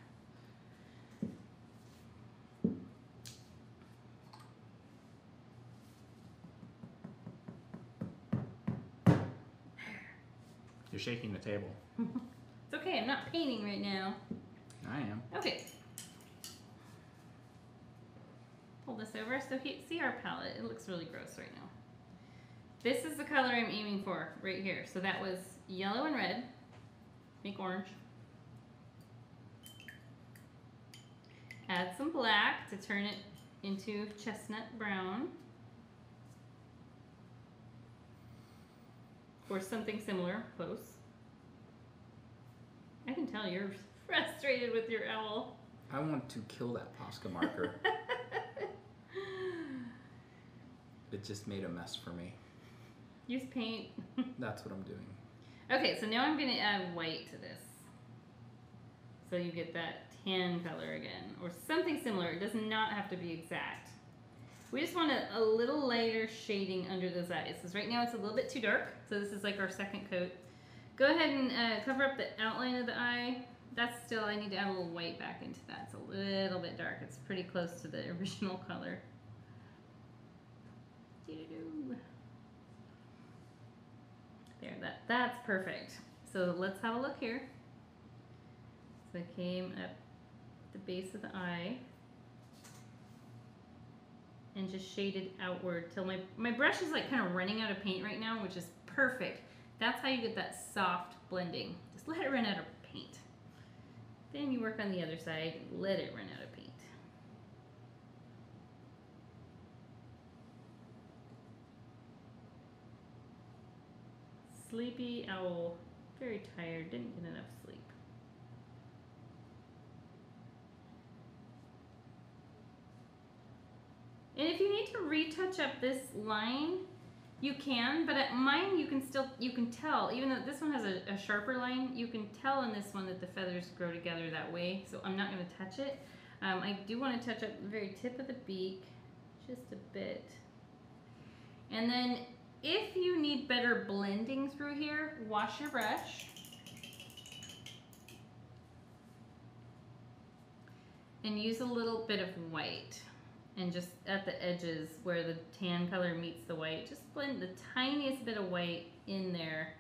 You're shaking the table. It's okay, I'm not painting right now. I am. Okay. Pull this over so you see our palette. It looks really gross right now. This is the color I'm aiming for right here. So that was yellow and red, make orange. Add some black to turn it into chestnut brown. Or something similar, close. I can tell you're frustrated with your owl. I want to kill that Posca marker. It just made a mess for me. Use paint. That's what I'm doing. Okay, so now I'm going to add white to this. So you get that tan color again, or something similar. It does not have to be exact. We just want a, a little lighter shading under those eyes, because right now it's a little bit too dark. So this is like our second coat. Go ahead and uh, cover up the outline of the eye. That's still, I need to add a little white back into that. It's a little bit dark. It's pretty close to the original color. Doo-doo-doo. There, that, that's perfect. So let's have a look here. So I came up the base of the eye and just shaded outward till my, my brush is like kind of running out of paint right now, which is perfect. That's how you get that soft blending. Just let it run out of paint. Then you work on the other side, let it run out of paint. Sleepy owl, very tired, didn't get enough sleep. And if you need to retouch up this line, you can, but at mine you can still, you can tell, even though this one has a, a sharper line, you can tell in this one that the feathers grow together that way, so I'm not going to touch it. Um, I do want to touch up the very tip of the beak, just a bit. And then if you need better blending through here, wash your brush. And use a little bit of white. And just at the edges where the tan color meets the white, just blend the tiniest bit of white in there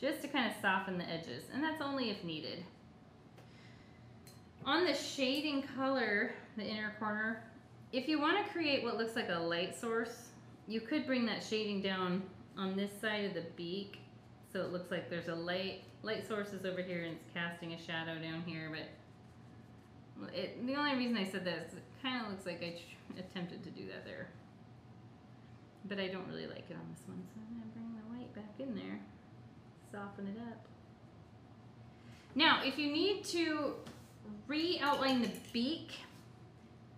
just to kind of soften the edges. And that's only if needed. On the shading color, the inner corner, if you want to create what looks like a light source, you could bring that shading down on this side of the beak so it looks like there's a light. Light source is over here and it's casting a shadow down here, but it, the only reason I said that is it kind of looks like I attempted to do that there. But I don't really like it on this one, so I'm going to bring the white back in there. Soften it up. Now, if you need to re-outline the beak,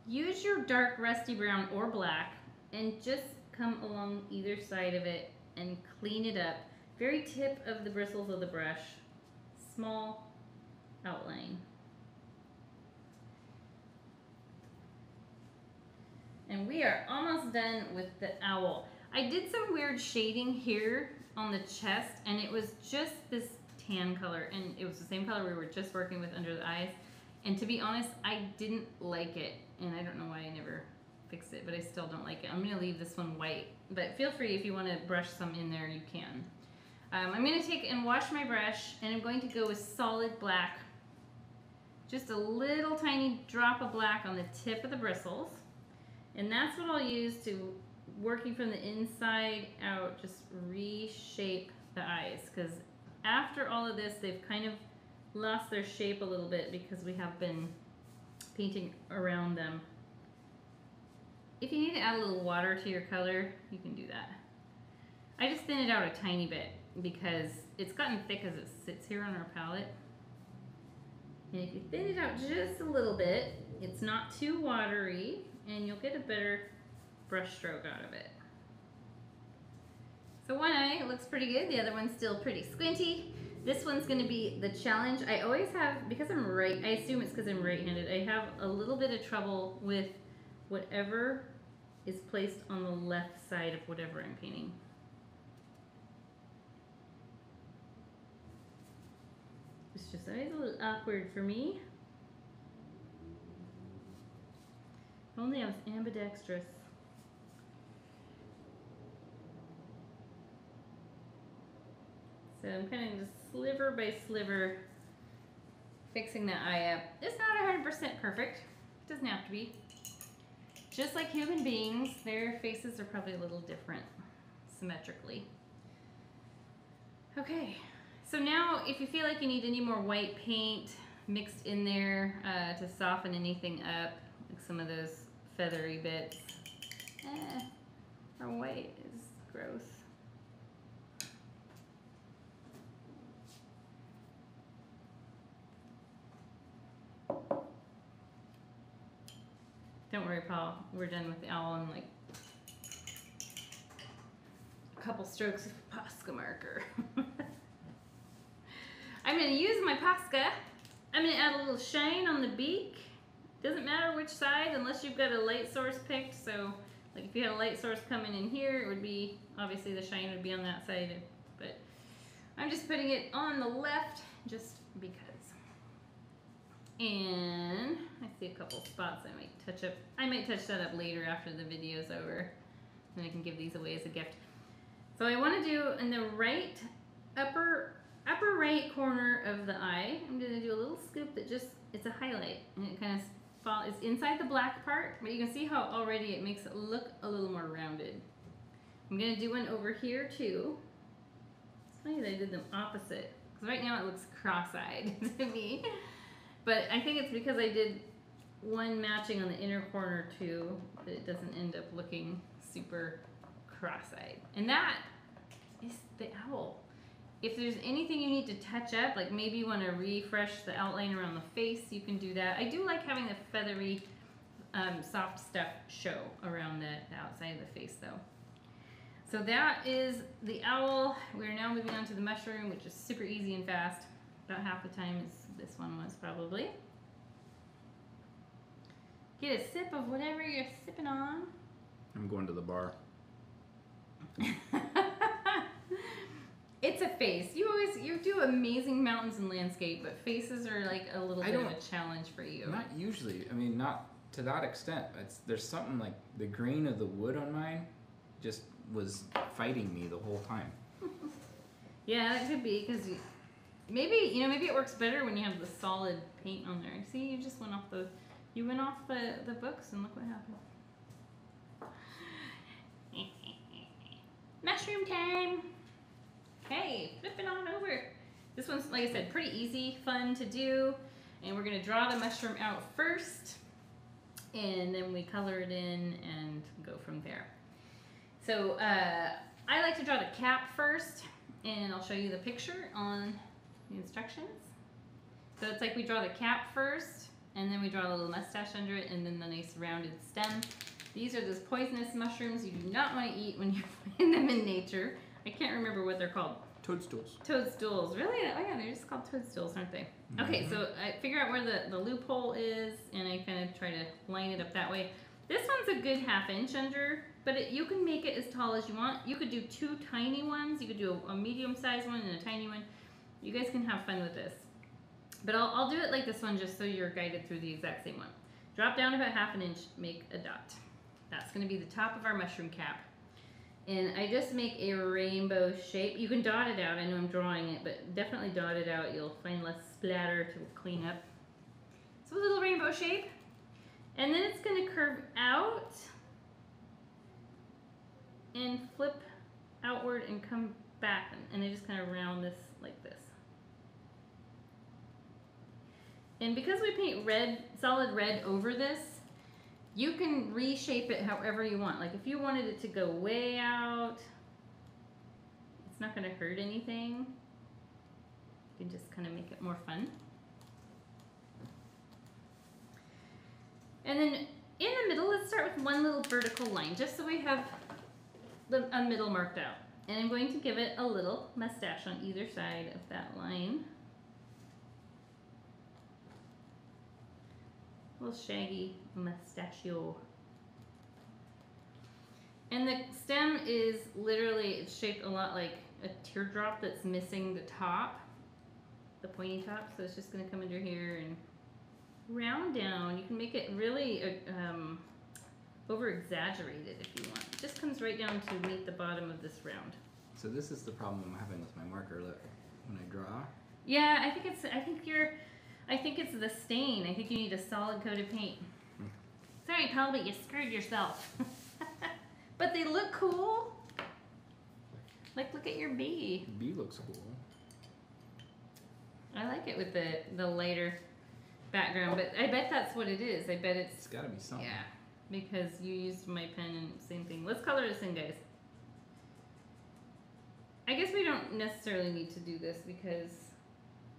use your dark rusty brown or black and just come along either side of it and clean it up. Very tip of the bristles of the brush. Small outline. And we are almost done with the owl. I did some weird shading here on the chest, and it was just this tan color, and it was the same color we were just working with under the eyes. And to be honest, I didn't like it, and I don't know why I never fixed it, but I still don't like it. I'm gonna leave this one white, but feel free if you wanna brush some in there, you can. Um, I'm gonna take and wash my brush, and I'm going to go with solid black. Just a little tiny drop of black on the tip of the bristles. And that's what I'll use to, working from the inside out, just reshape the eyes. Because after all of this, they've kind of lost their shape a little bit because we have been painting around them. If you need to add a little water to your color, you can do that. I just thinned it out a tiny bit because it's gotten thick as it sits here on our palette. And if you thin it out just a little bit, it's not too watery, and you'll get a better brush stroke out of it. So one eye looks pretty good, the other one's still pretty squinty. This one's gonna be the challenge. I always have, because I'm right, I assume it's because I'm right-handed, I have a little bit of trouble with whatever is placed on the left side of whatever I'm painting. It's just always a little awkward for me. Only I was ambidextrous. So I'm kind of just sliver by sliver fixing that eye up. It's not one hundred percent perfect. It doesn't have to be. Just like human beings, their faces are probably a little different symmetrically. Okay, so now if you feel like you need any more white paint mixed in there uh, to soften anything up, like some of those feathery bits. Eh, our white is gross. Don't worry, Paul. We're done with the owl in like a couple strokes of Posca marker. I'm gonna use my Posca. I'm gonna add a little shine on the beak. Doesn't matter which side unless you've got a light source picked. So like if you had a light source coming in here, it would be, obviously the shine would be on that side, but I'm just putting it on the left just because. And I see a couple spots I might touch up. I might touch that up later after the video's over. Then I can give these away as a gift. So I wanna do in the right upper, upper right corner of the eye, I'm gonna do a little scoop that just, it's a highlight and it kind of it's inside the black part, but you can see how already it makes it look a little more rounded. I'm gonna do one over here too. It's funny that I did them opposite, because right now it looks cross-eyed to me. But I think it's because I did one matching on the inner corner too, that it doesn't end up looking super cross-eyed. And that is the owl. If there's anything you need to touch up, like maybe you want to refresh the outline around the face, you can do that. I do like having the feathery, um, soft stuff show around the, the outside of the face though. So that is the owl. We're now moving on to the mushroom, which is super easy and fast. About half the time as this one was probably. Get a sip of whatever you're sipping on. I'm going to the bar. It's a face. You always, you do amazing mountains and landscape, but faces are like a little bit of a challenge for you. Not usually. I mean, not to that extent. It's, there's something like the grain of the wood on mine just was fighting me the whole time. Yeah, that could be because you, maybe, you know, maybe it works better when you have the solid paint on there. See, you just went off the, you went off the, the books and look what happened. Mushroom time. Okay, flip it on over. This one's, like I said, pretty easy, fun to do. And we're gonna draw the mushroom out first, and then we color it in and go from there. So uh, I like to draw the cap first, and I'll show you the picture on the instructions. So it's like we draw the cap first, and then we draw a little mustache under it, and then the nice rounded stem. These are those poisonous mushrooms you do not want to eat when you find them in nature. I can't remember what they're called. Toadstools. Toadstools. Really? Oh yeah, they're just called toadstools, aren't they? Mm-hmm. Okay, so I figure out where the, the loophole is, and I kind of try to line it up that way. This one's a good half inch under, but it, you can make it as tall as you want. You could do two tiny ones. You could do a, a medium-sized one and a tiny one. You guys can have fun with this. But I'll, I'll do it like this one just so you're guided through the exact same one. Drop down about half an inch, make a dot. That's going to be the top of our mushroom cap. And I just make a rainbow shape. You can dot it out. I know I'm drawing it, but definitely dot it out. You'll find less splatter to clean up. So a little rainbow shape. And then it's going to curve out and flip outward and come back. And I just kind of round this like this. And because we paint red, solid red over this, you can reshape it however you want. Like if you wanted it to go way out, it's not going to hurt anything. You can just kind of make it more fun. And then in the middle, let's start with one little vertical line, just so we have a middle marked out. And I'm going to give it a little mustache on either side of that line. Little shaggy mustachio. And the stem is literally, it's shaped a lot like a teardrop that's missing the top, the pointy top. So it's just going to come under here and round down. You can make it really um, over exaggerated if you want. It just comes right down to meet the bottom of this round. So this is the problem I'm having with my marker. Look, when I draw. Yeah, I think it's. I think you're. I think it's the stain. I think you need a solid coat of paint. Hmm. Sorry, Paul, but you screwed yourself. But they look cool. Like, look at your bee. Bee looks cool. I like it with the, the lighter background, but I bet that's what it is. I bet it's... It's gotta be something. Yeah, because you used my pen and same thing. Let's color this in, guys. I guess we don't necessarily need to do this because...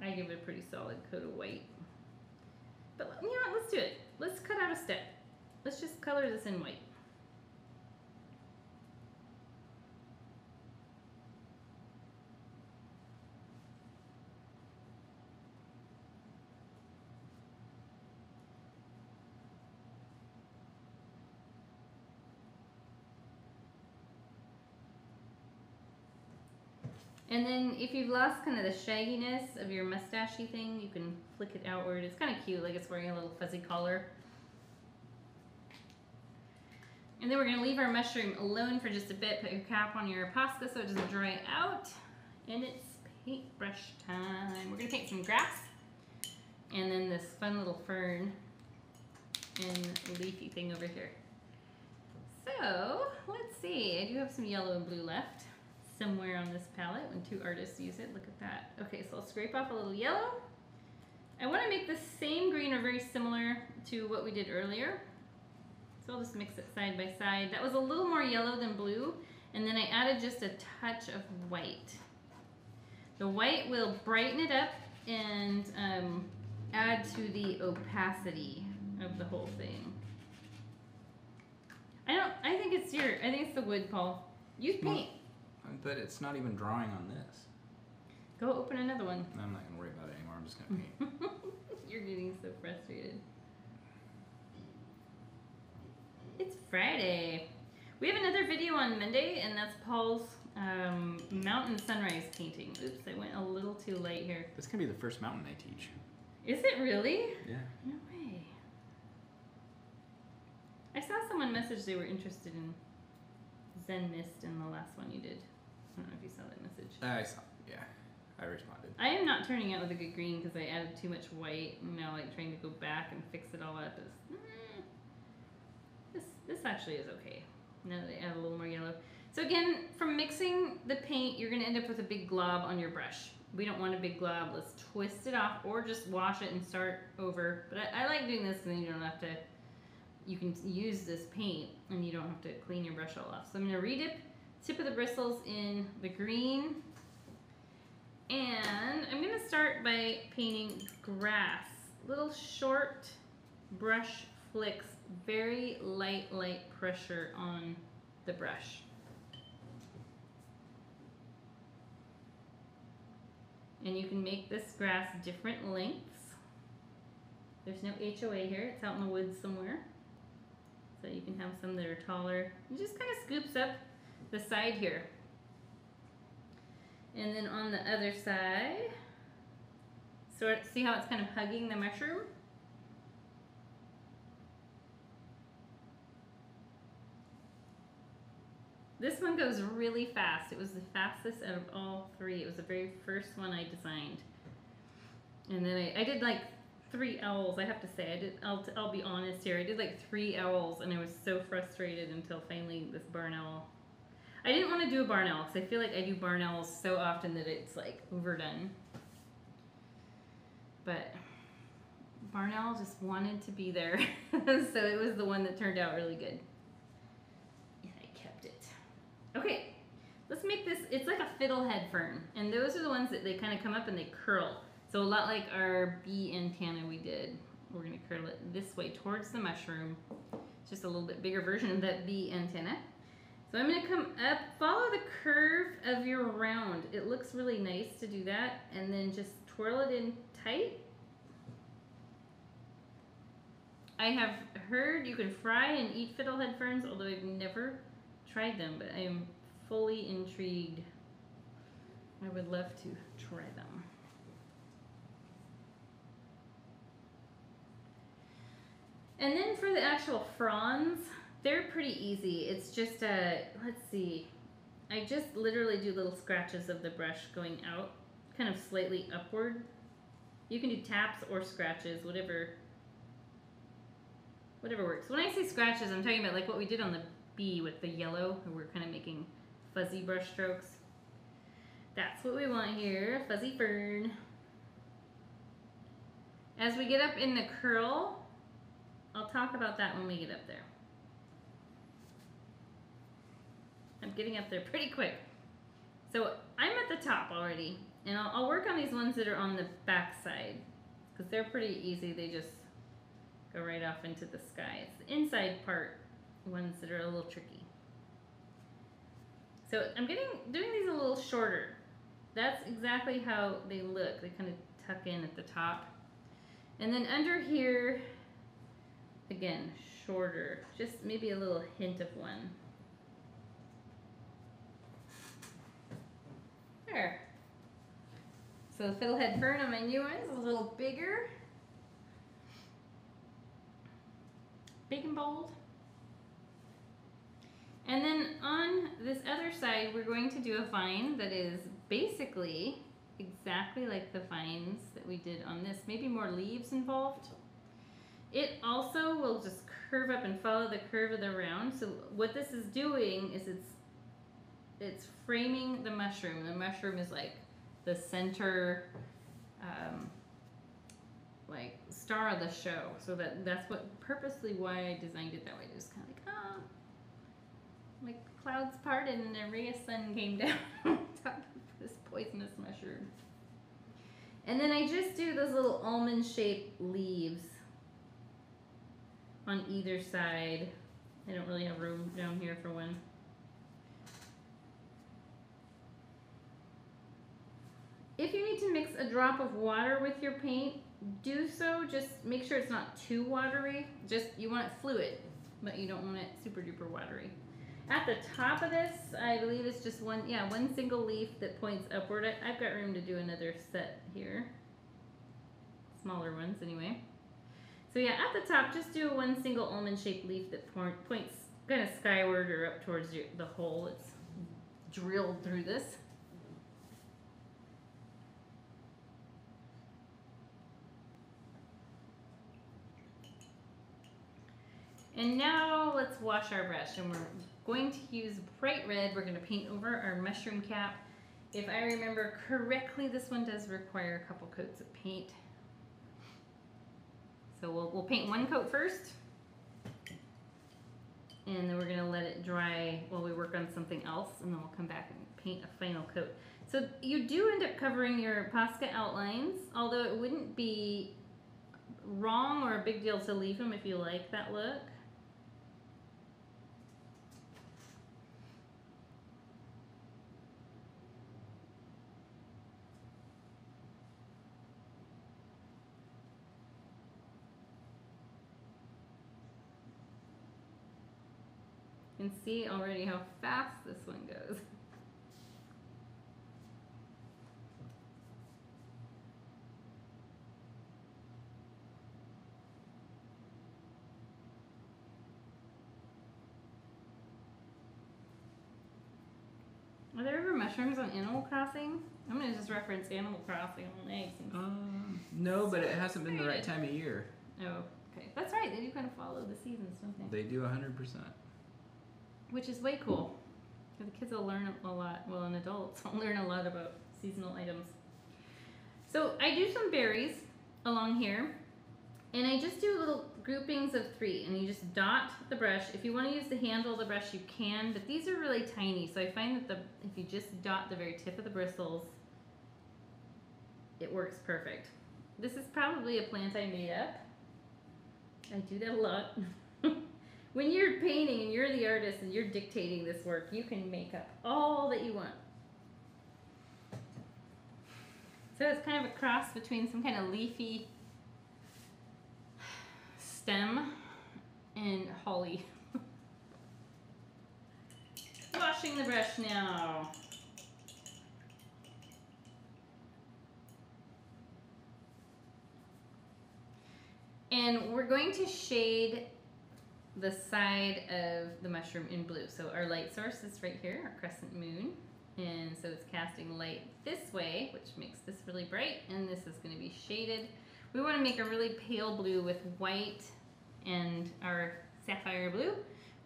I give it a pretty solid coat of white. But you know what, let's do it. Let's cut out a step. Let's just color this in white. And then if you've lost kind of the shagginess of your mustache-y thing, you can flick it outward. It's kind of cute, like it's wearing a little fuzzy collar. And then we're gonna leave our mushroom alone for just a bit. Put your cap on your Posca so it doesn't dry out. And it's paintbrush time. We're gonna paint some grass. And then this fun little fern and leafy thing over here. So, let's see. I do have some yellow and blue left. Somewhere on this palette when two artists use it. Look at that. Okay, so I'll scrape off a little yellow. I want to make the same green or very similar to what we did earlier. So I'll just mix it side by side. That was a little more yellow than blue, and then I added just a touch of white. The white will brighten it up and um, add to the opacity of the whole thing. I don't, I think it's your, I think it's the wood, Paul. You paint. But it's not even drawing on this. Go open another one. I'm not going to worry about it anymore. I'm just going to paint. You're getting so frustrated. It's Friday. We have another video on Monday, and that's Paul's um, mountain sunrise painting. Oops, I went a little too light here. This can be the first mountain I teach. Is it really? Yeah. No way. I saw someone message they were interested in Zen Mist in the last one you did. I don't know if you saw that message. Uh, I saw, yeah. I responded. I am not turning out with a good green because I added too much white, and now like trying to go back and fix it all up is, mm, this, this actually is okay. Now that I add a little more yellow. So again, from mixing the paint, you're gonna end up with a big glob on your brush. We don't want a big glob. Let's twist it off or just wash it and start over. But I, I like doing this, and then you don't have to, you can use this paint and you don't have to clean your brush all off. So I'm going to redip tip of the bristles in the green, and I'm going to start by painting grass, little short brush flicks, very light, light pressure on the brush. And you can make this grass different lengths. There's no H O A here, it's out in the woods somewhere. So you can have some that are taller. It just kind of scoops up the side here. And then on the other side, so see how it's kind of hugging the mushroom? This one goes really fast. It was the fastest out of all three. It was the very first one I designed. And then I, I did like three owls, I have to say. I did, I'll, I'll be honest here. I did like three owls and I was so frustrated until finally this barn owl. I didn't want to do a barn owl because I feel like I do barn owls so often that it's like overdone. But barn owl just wanted to be there. So it was the one that turned out really good. Okay, let's make this, it's like a fiddlehead fern, and those are the ones that they kind of come up and they curl. So a lot like our bee antenna we did, we're gonna curl it this way towards the mushroom. It's just a little bit bigger version of that bee antenna. So I'm gonna come up, follow the curve of your round. It looks really nice to do that, and then just twirl it in tight. I have heard you can fry and eat fiddlehead ferns, although I've never tried them, but I am fully intrigued. I would love to try them. And then for the actual fronds, they're pretty easy. It's just a, let's see, I just literally do little scratches of the brush going out, kind of slightly upward. You can do taps or scratches, whatever, whatever works. When I say scratches, I'm talking about like what we did on the B with the yellow, and we're kind of making fuzzy brush strokes. That's what we want here, fuzzy fern. As we get up in the curl, I'll talk about that when we get up there. I'm getting up there pretty quick. So I'm at the top already, and I'll, I'll work on these ones that are on the back side because they're pretty easy. They just go right off into the sky. It's the inside part, ones that are a little tricky. So I'm getting doing these a little shorter. That's exactly how they look. They kind of tuck in at the top. And then under here, again, shorter. Just maybe a little hint of one. There. So the fiddlehead fern on my new one is a little bigger. Big and bold. And then on this other side, we're going to do a vine that is basically exactly like the vines that we did on this, maybe more leaves involved. It also will just curve up and follow the curve of the round. So what this is doing is it's, it's framing the mushroom. The mushroom is like the center, um, like star of the show. So that, that's what purposely why I designed it that way. Just kind of like, ah. Oh. Like clouds parted and a ray of sun came down on top of this poisonous mushroom. And then I just do those little almond-shaped leaves on either side. I don't really have room down here for one. If you need to mix a drop of water with your paint, do so. Just make sure it's not too watery. Just, you want it fluid, but you don't want it super duper watery. At the top of this, I believe it's just one, yeah, one single leaf that points upward. I, I've got room to do another set here. Smaller ones, anyway. So yeah, at the top, just do one single almond-shaped leaf that points kind of skyward or up towards your, the hole. It's drilled through this. And now let's wash our brush, and we're going to use bright red. We're going to paint over our mushroom cap. If I remember correctly, this one does require a couple coats of paint. So we'll, we'll paint one coat first. and then we're going to let it dry while we work on something else, and then we'll come back and paint a final coat. So you do end up covering your Posca outlines, although it wouldn't be wrong or a big deal to leave them if you like that look. You can see already how fast this one goes. Are there ever mushrooms on Animal Crossing? I'm gonna just reference Animal Crossing on eggs. Um, no, but it hasn't been the right time of year. Oh, okay. That's right, they do kind of follow the seasons, don't they? They do one hundred percent. Which is way cool. The kids will learn a lot, well, and adults will learn a lot about seasonal items. So I do some berries along here, and I just do little groupings of three, and you just dot the brush. If you want to use the handle of the brush, you can, but these are really tiny, so I find that the if you just dot the very tip of the bristles, it works perfect. This is probably a plant I made up. I do that a lot. When you're painting and you're the artist and you're dictating this work, you can make up all that you want. So it's kind of a cross between some kind of leafy stem and holly. Washing the brush now. And we're going to shade the side of the mushroom in blue. So our light source is right here, our crescent moon, and so it's casting light this way, which makes this really bright, and this is going to be shaded. We want to make a really pale blue with white and our sapphire blue,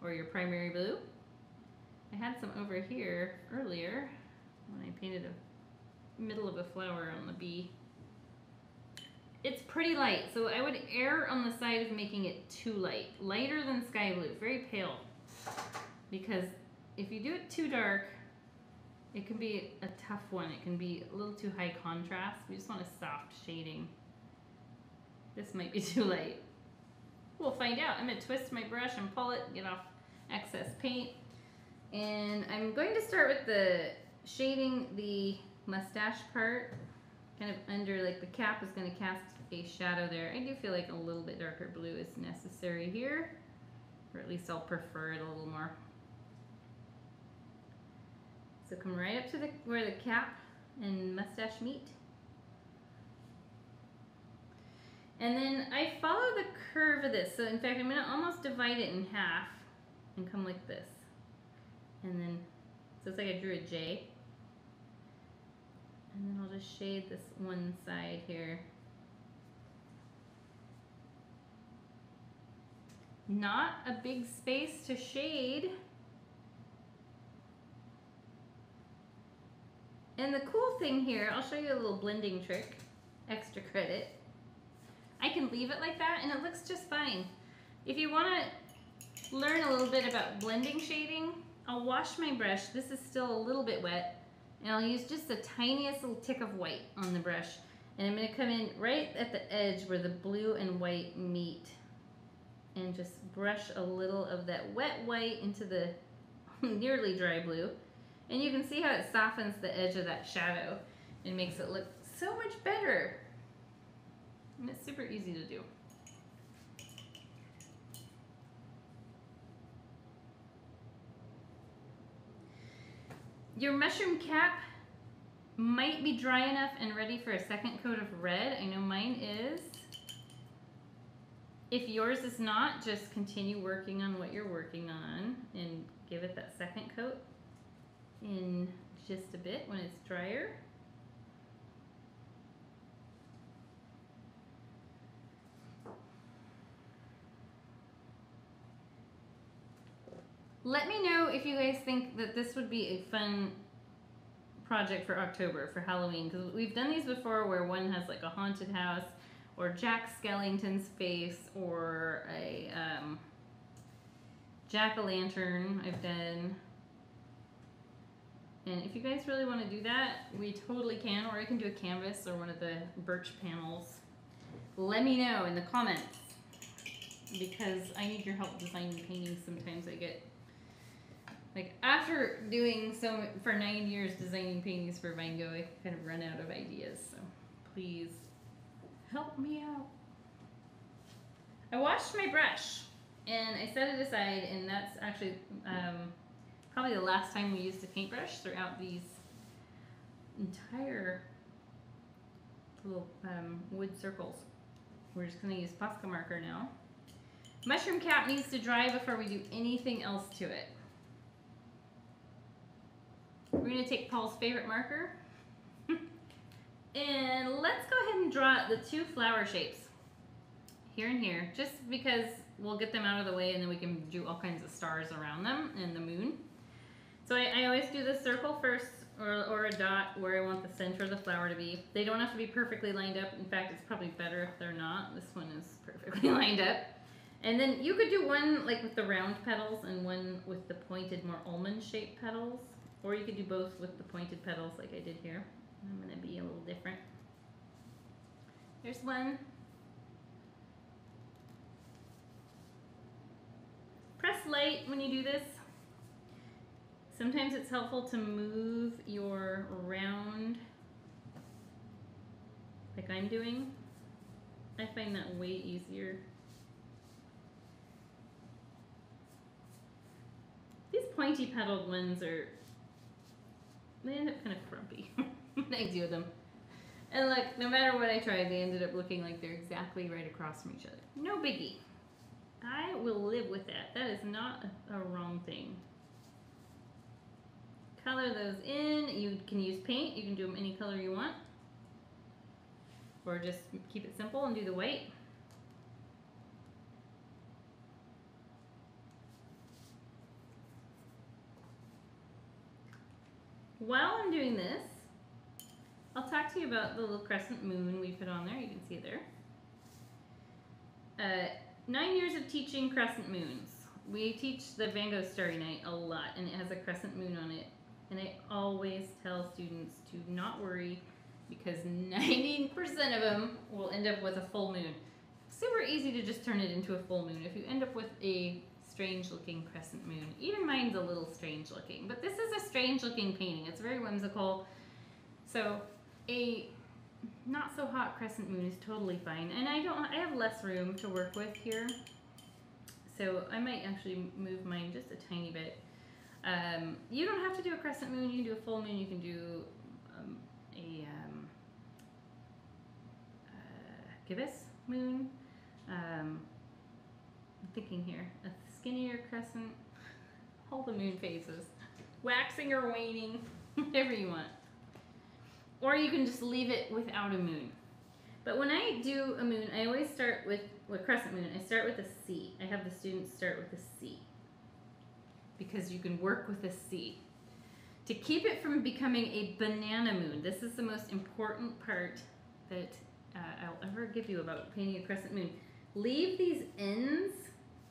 or your primary blue. I had some over here earlier when I painted a middle of a flower on the bee. It's pretty light, so I would err on the side of making it too light. Lighter than sky blue, very pale. Because if you do it too dark, it can be a tough one. It can be a little too high contrast. We just want a soft shading. This might be too light. We'll find out. I'm gonna twist my brush and pull it, get off excess paint. And I'm going to start with the shading the mustache part. Kind of under, like the cap is going to cast a shadow there. I do feel like a little bit darker blue is necessary here, or at least I'll prefer it a little more. So come right up to the where the cap and mustache meet. And then I follow the curve of this. So in fact, I'm going to almost divide it in half and come like this. And then, so it's like I drew a J. And then I'll just shade this one side here. Not a big space to shade. And the cool thing here, I'll show you a little blending trick, extra credit. I can leave it like that and it looks just fine. If you want to learn a little bit about blending shading, I'll wash my brush. This is still a little bit wet. And I'll use just the tiniest little tick of white on the brush. And I'm going to come in right at the edge where the blue and white meet. And just brush a little of that wet white into the nearly dry blue. And you can see how it softens the edge of that shadow and makes it look so much better. And it's super easy to do. Your mushroom cap might be dry enough and ready for a second coat of red. I know mine is. If yours is not, just continue working on what you're working on and give it that second coat in just a bit when it's drier. Let me know if you guys think that this would be a fun project for October, for Halloween, because we've done these before where one has like a haunted house or Jack Skellington's face or a um, jack-o'-lantern I've done. And if you guys really want to do that, we totally can, or I can do a canvas or one of the birch panels. Let me know in the comments, because I need your help designing paintings. Sometimes I get, like, after doing so for nine years designing paintings for Van Gogh, I kind of run out of ideas, so please help me out. I washed my brush and I set it aside, and that's actually um, probably the last time we used a paintbrush throughout these entire little um, wood circles. We're just going to use Posca marker now. Mushroom cap needs to dry before we do anything else to it. We're going to take Paul's favorite marker and let's go ahead and draw the two flower shapes here and here, just because we'll get them out of the way and then we can do all kinds of stars around them and the moon. So I, I always do the circle first, or, or a dot where I want the center of the flower to be. They don't have to be perfectly lined up. In fact, it's probably better if they're not. This one is perfectly lined up. And then you could do one like with the round petals and one with the pointed, more almond-shaped petals, or you could do both with the pointed petals like I did here. I'm gonna be a little different. There's one. Press light when you do this. Sometimes it's helpful to move your round, like I'm doing. I find that way easier. These pointy petaled ones are, they end up kind of frumpy when I do them. And look, no matter what I tried, they ended up looking like they're exactly right across from each other. No biggie. I will live with that. That is not a wrong thing. Color those in. You can use paint. You can do them any color you want. Or just keep it simple and do the white. While I'm doing this, I'll talk to you about the little crescent moon we put on there. You can see it there. Uh, Nine years of teaching crescent moons. We teach the Van Gogh Starry Night a lot, and it has a crescent moon on it. And I always tell students to not worry, because ninety percent of them will end up with a full moon. Super easy to just turn it into a full moon if you end up with a strange looking crescent moon. Even mine's a little strange looking, but this is a strange looking painting. It's very whimsical. So a not so hot crescent moon is totally fine, and I don't I have less room to work with here, so I might actually move mine just a tiny bit. Um, you don't have to do a crescent moon. You can do a full moon. You can do um, a um, uh, gibbous moon. um, I'm thinking here a skinnier crescent. All the moon phases, waxing or waning, whatever you want. Or you can just leave it without a moon. But when I do a moon, I always start with, with crescent moon, I start with a C. I have the students start with a C, because you can work with a C. To keep it from becoming a banana moon, this is the most important part that uh, I'll ever give you about painting a crescent moon. Leave these ends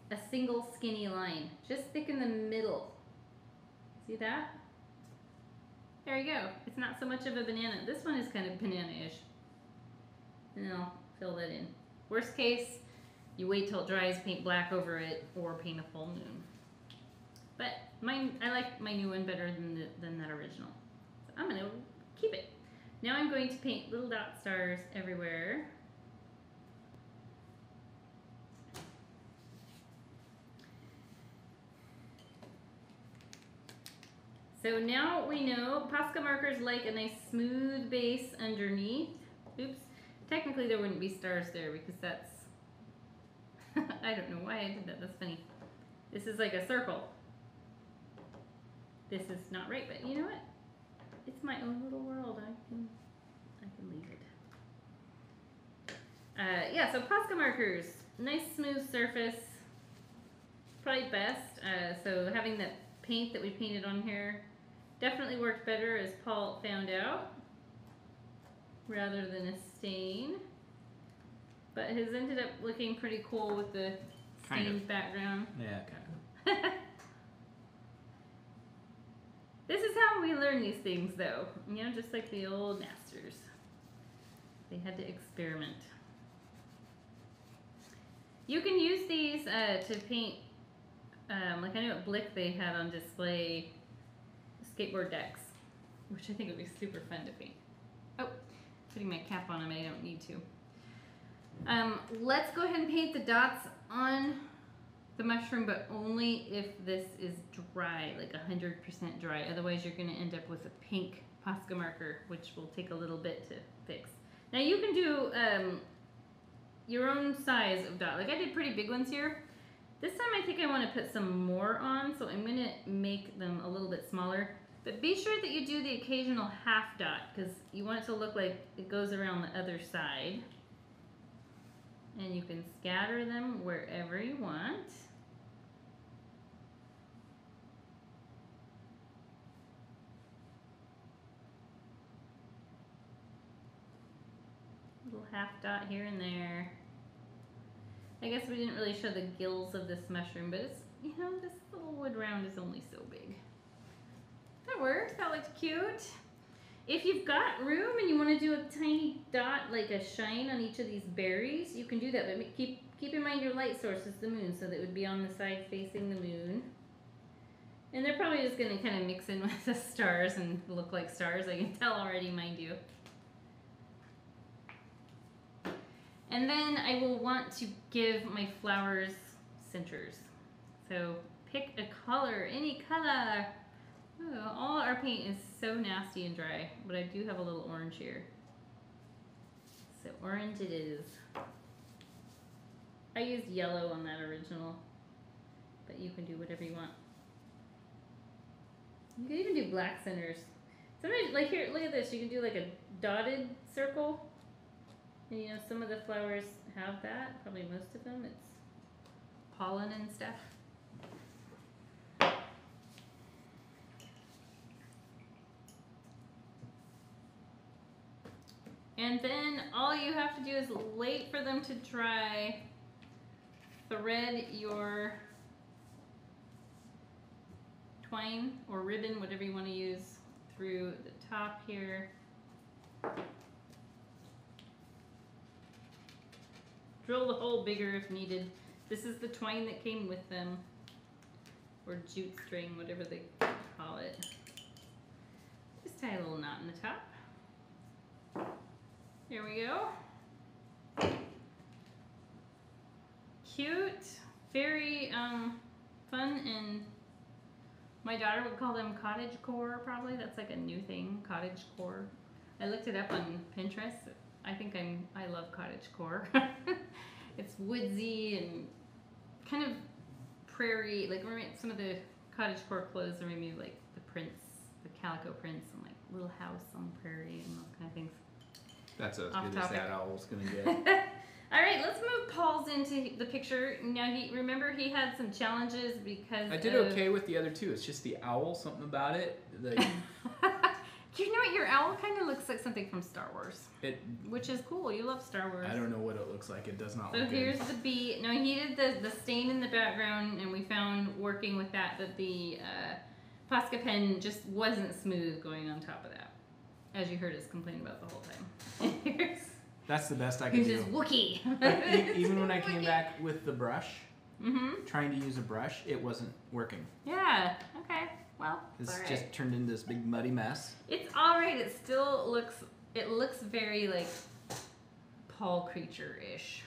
a single skinny line, just thicken the middle. See that? There you go. It's not so much of a banana. This one is kind of banana-ish. And I'll fill that in. Worst case, you wait till it dries, paint black over it, or paint a full moon. But mine, I like my new one better than, the, than that original. So I'm going to keep it. Now I'm going to paint little dot stars everywhere. So now we know Posca markers like a nice smooth base underneath. Oops, technically there wouldn't be stars there because that's, I don't know why I did that, that's funny. This is like a circle. This is not right, but you know what? It's my own little world, I can, I can leave it. Uh, yeah, so Posca markers, nice smooth surface, probably best. Uh, so having that paint that we painted on here definitely worked better, as Paul found out, rather than a stain. But his ended up looking pretty cool with the stained kind of background. Yeah, kind of. This is how we learn these things, though. You know, just like the old masters. They had to experiment. You can use these uh, to paint, um, like I know at Blick they had on display skateboard decks, which I think would be super fun to paint. Oh, putting my cap on them, I don't need to. Um, let's go ahead and paint the dots on the mushroom, but only if this is dry, like one hundred percent dry. Otherwise, you're going to end up with a pink Posca marker, which will take a little bit to fix. Now, you can do um, your own size of dot. Like, I did pretty big ones here. This time, I think I want to put some more on, so I'm going to make them a little bit smaller. But be sure that you do the occasional half dot, because you want it to look like it goes around the other side. And you can scatter them wherever you want. Little half dot here and there. I guess we didn't really show the gills of this mushroom, but it's, you know, this little wood round is only so big. That works, that looks cute. If you've got room and you want to do a tiny dot, like a shine on each of these berries, you can do that, but keep keep in mind your light source is the moon, so that it would be on the side facing the moon. And they're probably just going to kind of mix in with the stars and look like stars, I can tell already, mind you. And then I will want to give my flowers centers. So pick a color, any color. Ooh, all our paint is so nasty and dry, but I do have a little orange here. So orange it is. I used yellow on that original, but you can do whatever you want. You can even do black centers. Sometimes, like here, look at this. You can do like a dotted circle. And you know, some of the flowers have that, probably most of them. It's pollen and stuff. And then all you have to do is wait for them to dry, thread your twine or ribbon, whatever you want to use, through the top here. Drill the hole bigger if needed. This is the twine that came with them, or jute string, whatever they call it. Just tie a little knot in the top. Here we go. Cute, very um, fun, and my daughter would call them cottagecore probably. That's like a new thing, cottagecore. I looked it up on Pinterest. I think I'm, I love cottagecore. It's woodsy and kind of prairie, like some of the cottagecore clothes are maybe like the prints, the calico prints, and like little house on the prairie and those kind of things. That's as good as that owl's gonna get. All right, let's move Paul's into the picture. Now, he remember he had some challenges because I did of... okay with the other two. It's just the owl, something about it. Like... Do you know what? Your owl kind of looks like something from Star Wars, it... which is cool. You love Star Wars. I don't know what it looks like. It does not so look So here's good. The bee. No, he did the, the stain in the background, and we found working with that that the uh, Posca pen just wasn't smooth going on top of that. As you heard us complain about the whole time. That's the best I can do. He's just Wookiee. Like, even when I came Wookiee. back with the brush, mm-hmm. trying to use a brush, it wasn't working. Yeah, okay, well, it's all right. Just turned into this big muddy mess. It's all right, it still looks, it looks very like Paul Creature-ish.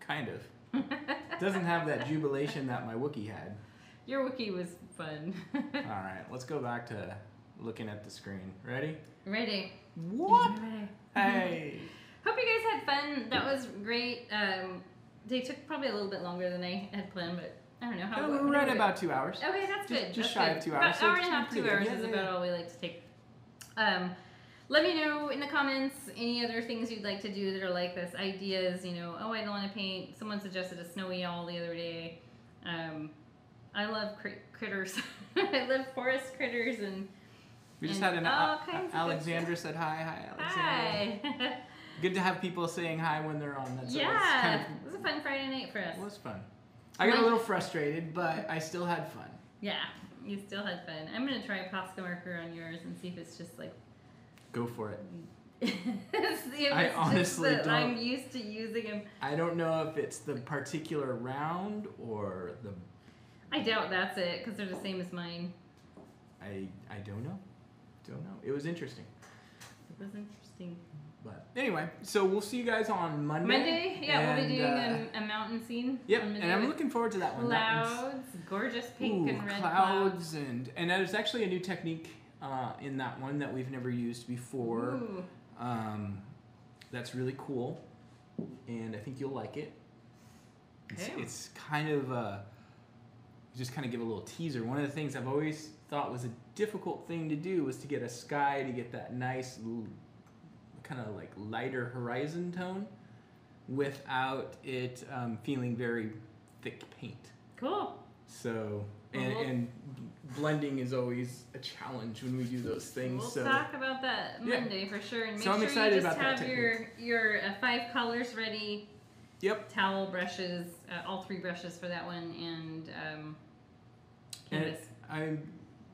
Kind of. It doesn't have that jubilation that my Wookiee had. Your Wookiee was fun. All right, let's go back to looking at the screen. Ready? Ready. What? Ready. Hey. Hope you guys had fun. That was great. Um, they took probably a little bit longer than I had planned, but I don't know how. No, we were at about two hours. Okay, that's just, good. Just that's shy good. of two hours. About so hour and a half, two hours yeah, is yeah, about yeah. all we like to take. Um, let me know in the comments any other things you'd like to do that are like this. Ideas, you know. Oh, I don't want to paint. Someone suggested a snowy owl the other day. Um, I love crit critters. I love forest critters and. We just and had an all kinds Alexandra of said hi, hi Alexandra. Hi. Good to have people saying hi when they're on. That's yeah, kind of, it was a fun Friday night for us. It was fun. I got a little frustrated, but I still had fun. Yeah, you still had fun. I'm going to try Posca marker on yours and see if it's just like... Go for it. See if I it's honestly just that don't, I'm used to using them. I don't know if it's the particular round or the... I doubt that's it, because they're the same as mine. I I don't know. Don't know. It was interesting. It was interesting. But anyway, so we'll see you guys on Monday. Monday, yeah, and we'll be doing uh, a, a mountain scene. Yep, and I'm looking forward to that one. Clouds, gorgeous pink ooh, and red clouds. clouds. And, and there's actually a new technique uh, in that one that we've never used before. Ooh. Um, that's really cool, and I think you'll like it. It's, hey. it's kind of, uh, just kind of give a little teaser. One of the things I've always thought was a difficult thing to do was to get a sky to get that nice ooh, kind of like lighter horizon tone without it um, feeling very thick paint. Cool. So, and, well, and blending is always a challenge when we do those things. We'll so. talk about that Monday yeah. for sure. And make so I'm sure excited you just about have that your, your uh, five colors ready. Yep. Towel, brushes, uh, all three brushes for that one, and um, canvas. And I,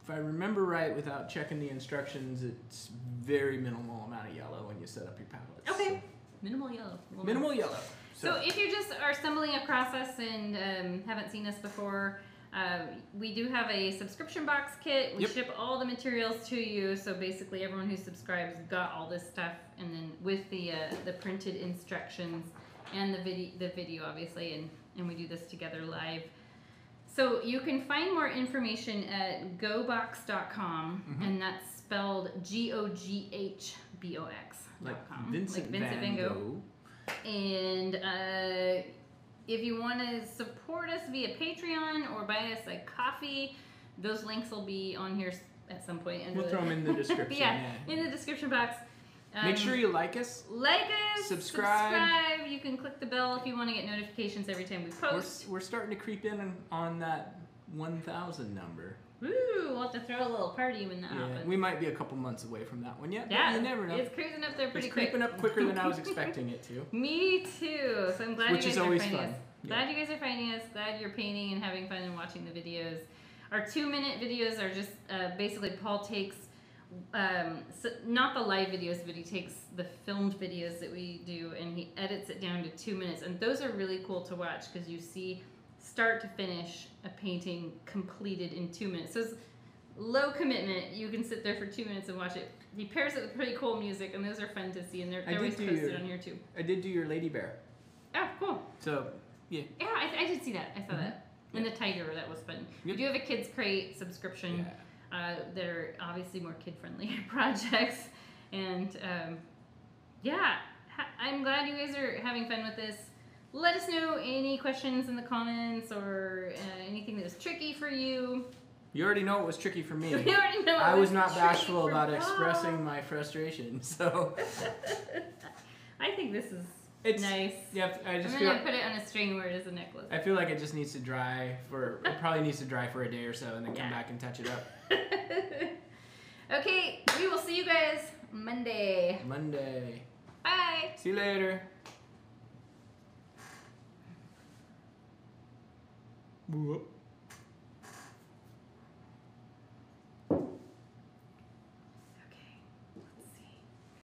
if I remember right, without checking the instructions, it's very minimal amount of yellow when you set up your palettes. Okay, so. minimal yellow. We'll minimal know. yellow. So. so if you just are stumbling across us and um, haven't seen us before, uh, we do have a subscription box kit. We yep. ship all the materials to you, so basically everyone who subscribes got all this stuff, and then with the uh, the printed instructions and the video, the video obviously, and and we do this together live. So you can find more information at go box dot com, mm-hmm. and that's spelled G O G H B O X. Like Vincent, like Vincent Van Gogh. And uh, if you want to support us via Patreon or buy us a coffee, those links will be on here at some point. We'll the, throw them in the description. yeah, yeah, in the description box. Um, Make sure you like us. Like us. Subscribe. subscribe. You can click the bell if you want to get notifications every time we post. We're, we're starting to creep in on, on that one thousand number. Woo! We'll have to throw a little party when that yeah, happens. We might be a couple months away from that one yet. Yeah, you never know. It's cruising up there pretty it's quick. It's creeping up quicker than I was expecting it to. Me too. So I'm glad Which you guys are finding fun. us. Yeah. Glad you guys are finding us. Glad you're painting and having fun and watching the videos. Our two-minute videos are just uh, basically Paul takes. Um, so not the live videos, but he takes the filmed videos that we do and he edits it down to two minutes. And those are really cool to watch because you see start to finish a painting completed in two minutes. So it's low commitment. You can sit there for two minutes and watch it. He pairs it with pretty cool music, and those are fun to see. And they're, they're always posted your, on here too. I did do your Lady Bear. Oh, cool. So, yeah. Yeah, I, I did see that. I saw mm-hmm. that. And yeah. the tiger, that was fun. Yep. We do have a Kids Crate subscription. Yeah. Uh, they're obviously more kid-friendly projects, and um, yeah, ha I'm glad you guys are having fun with this. Let us know any questions in the comments or uh, anything that was tricky for you. You already know it was tricky for me. You already know I was, was not bashful about expressing my frustration, so. I think this is it's, nice. Yep, I just I'm gonna like, put it on a string where it is a necklace. I feel like it just needs to dry for. It probably needs to dry for a day or so, and then yeah. come back and touch it up. Okay, we will see you guys Monday. Monday. Bye. See you later. Whoop.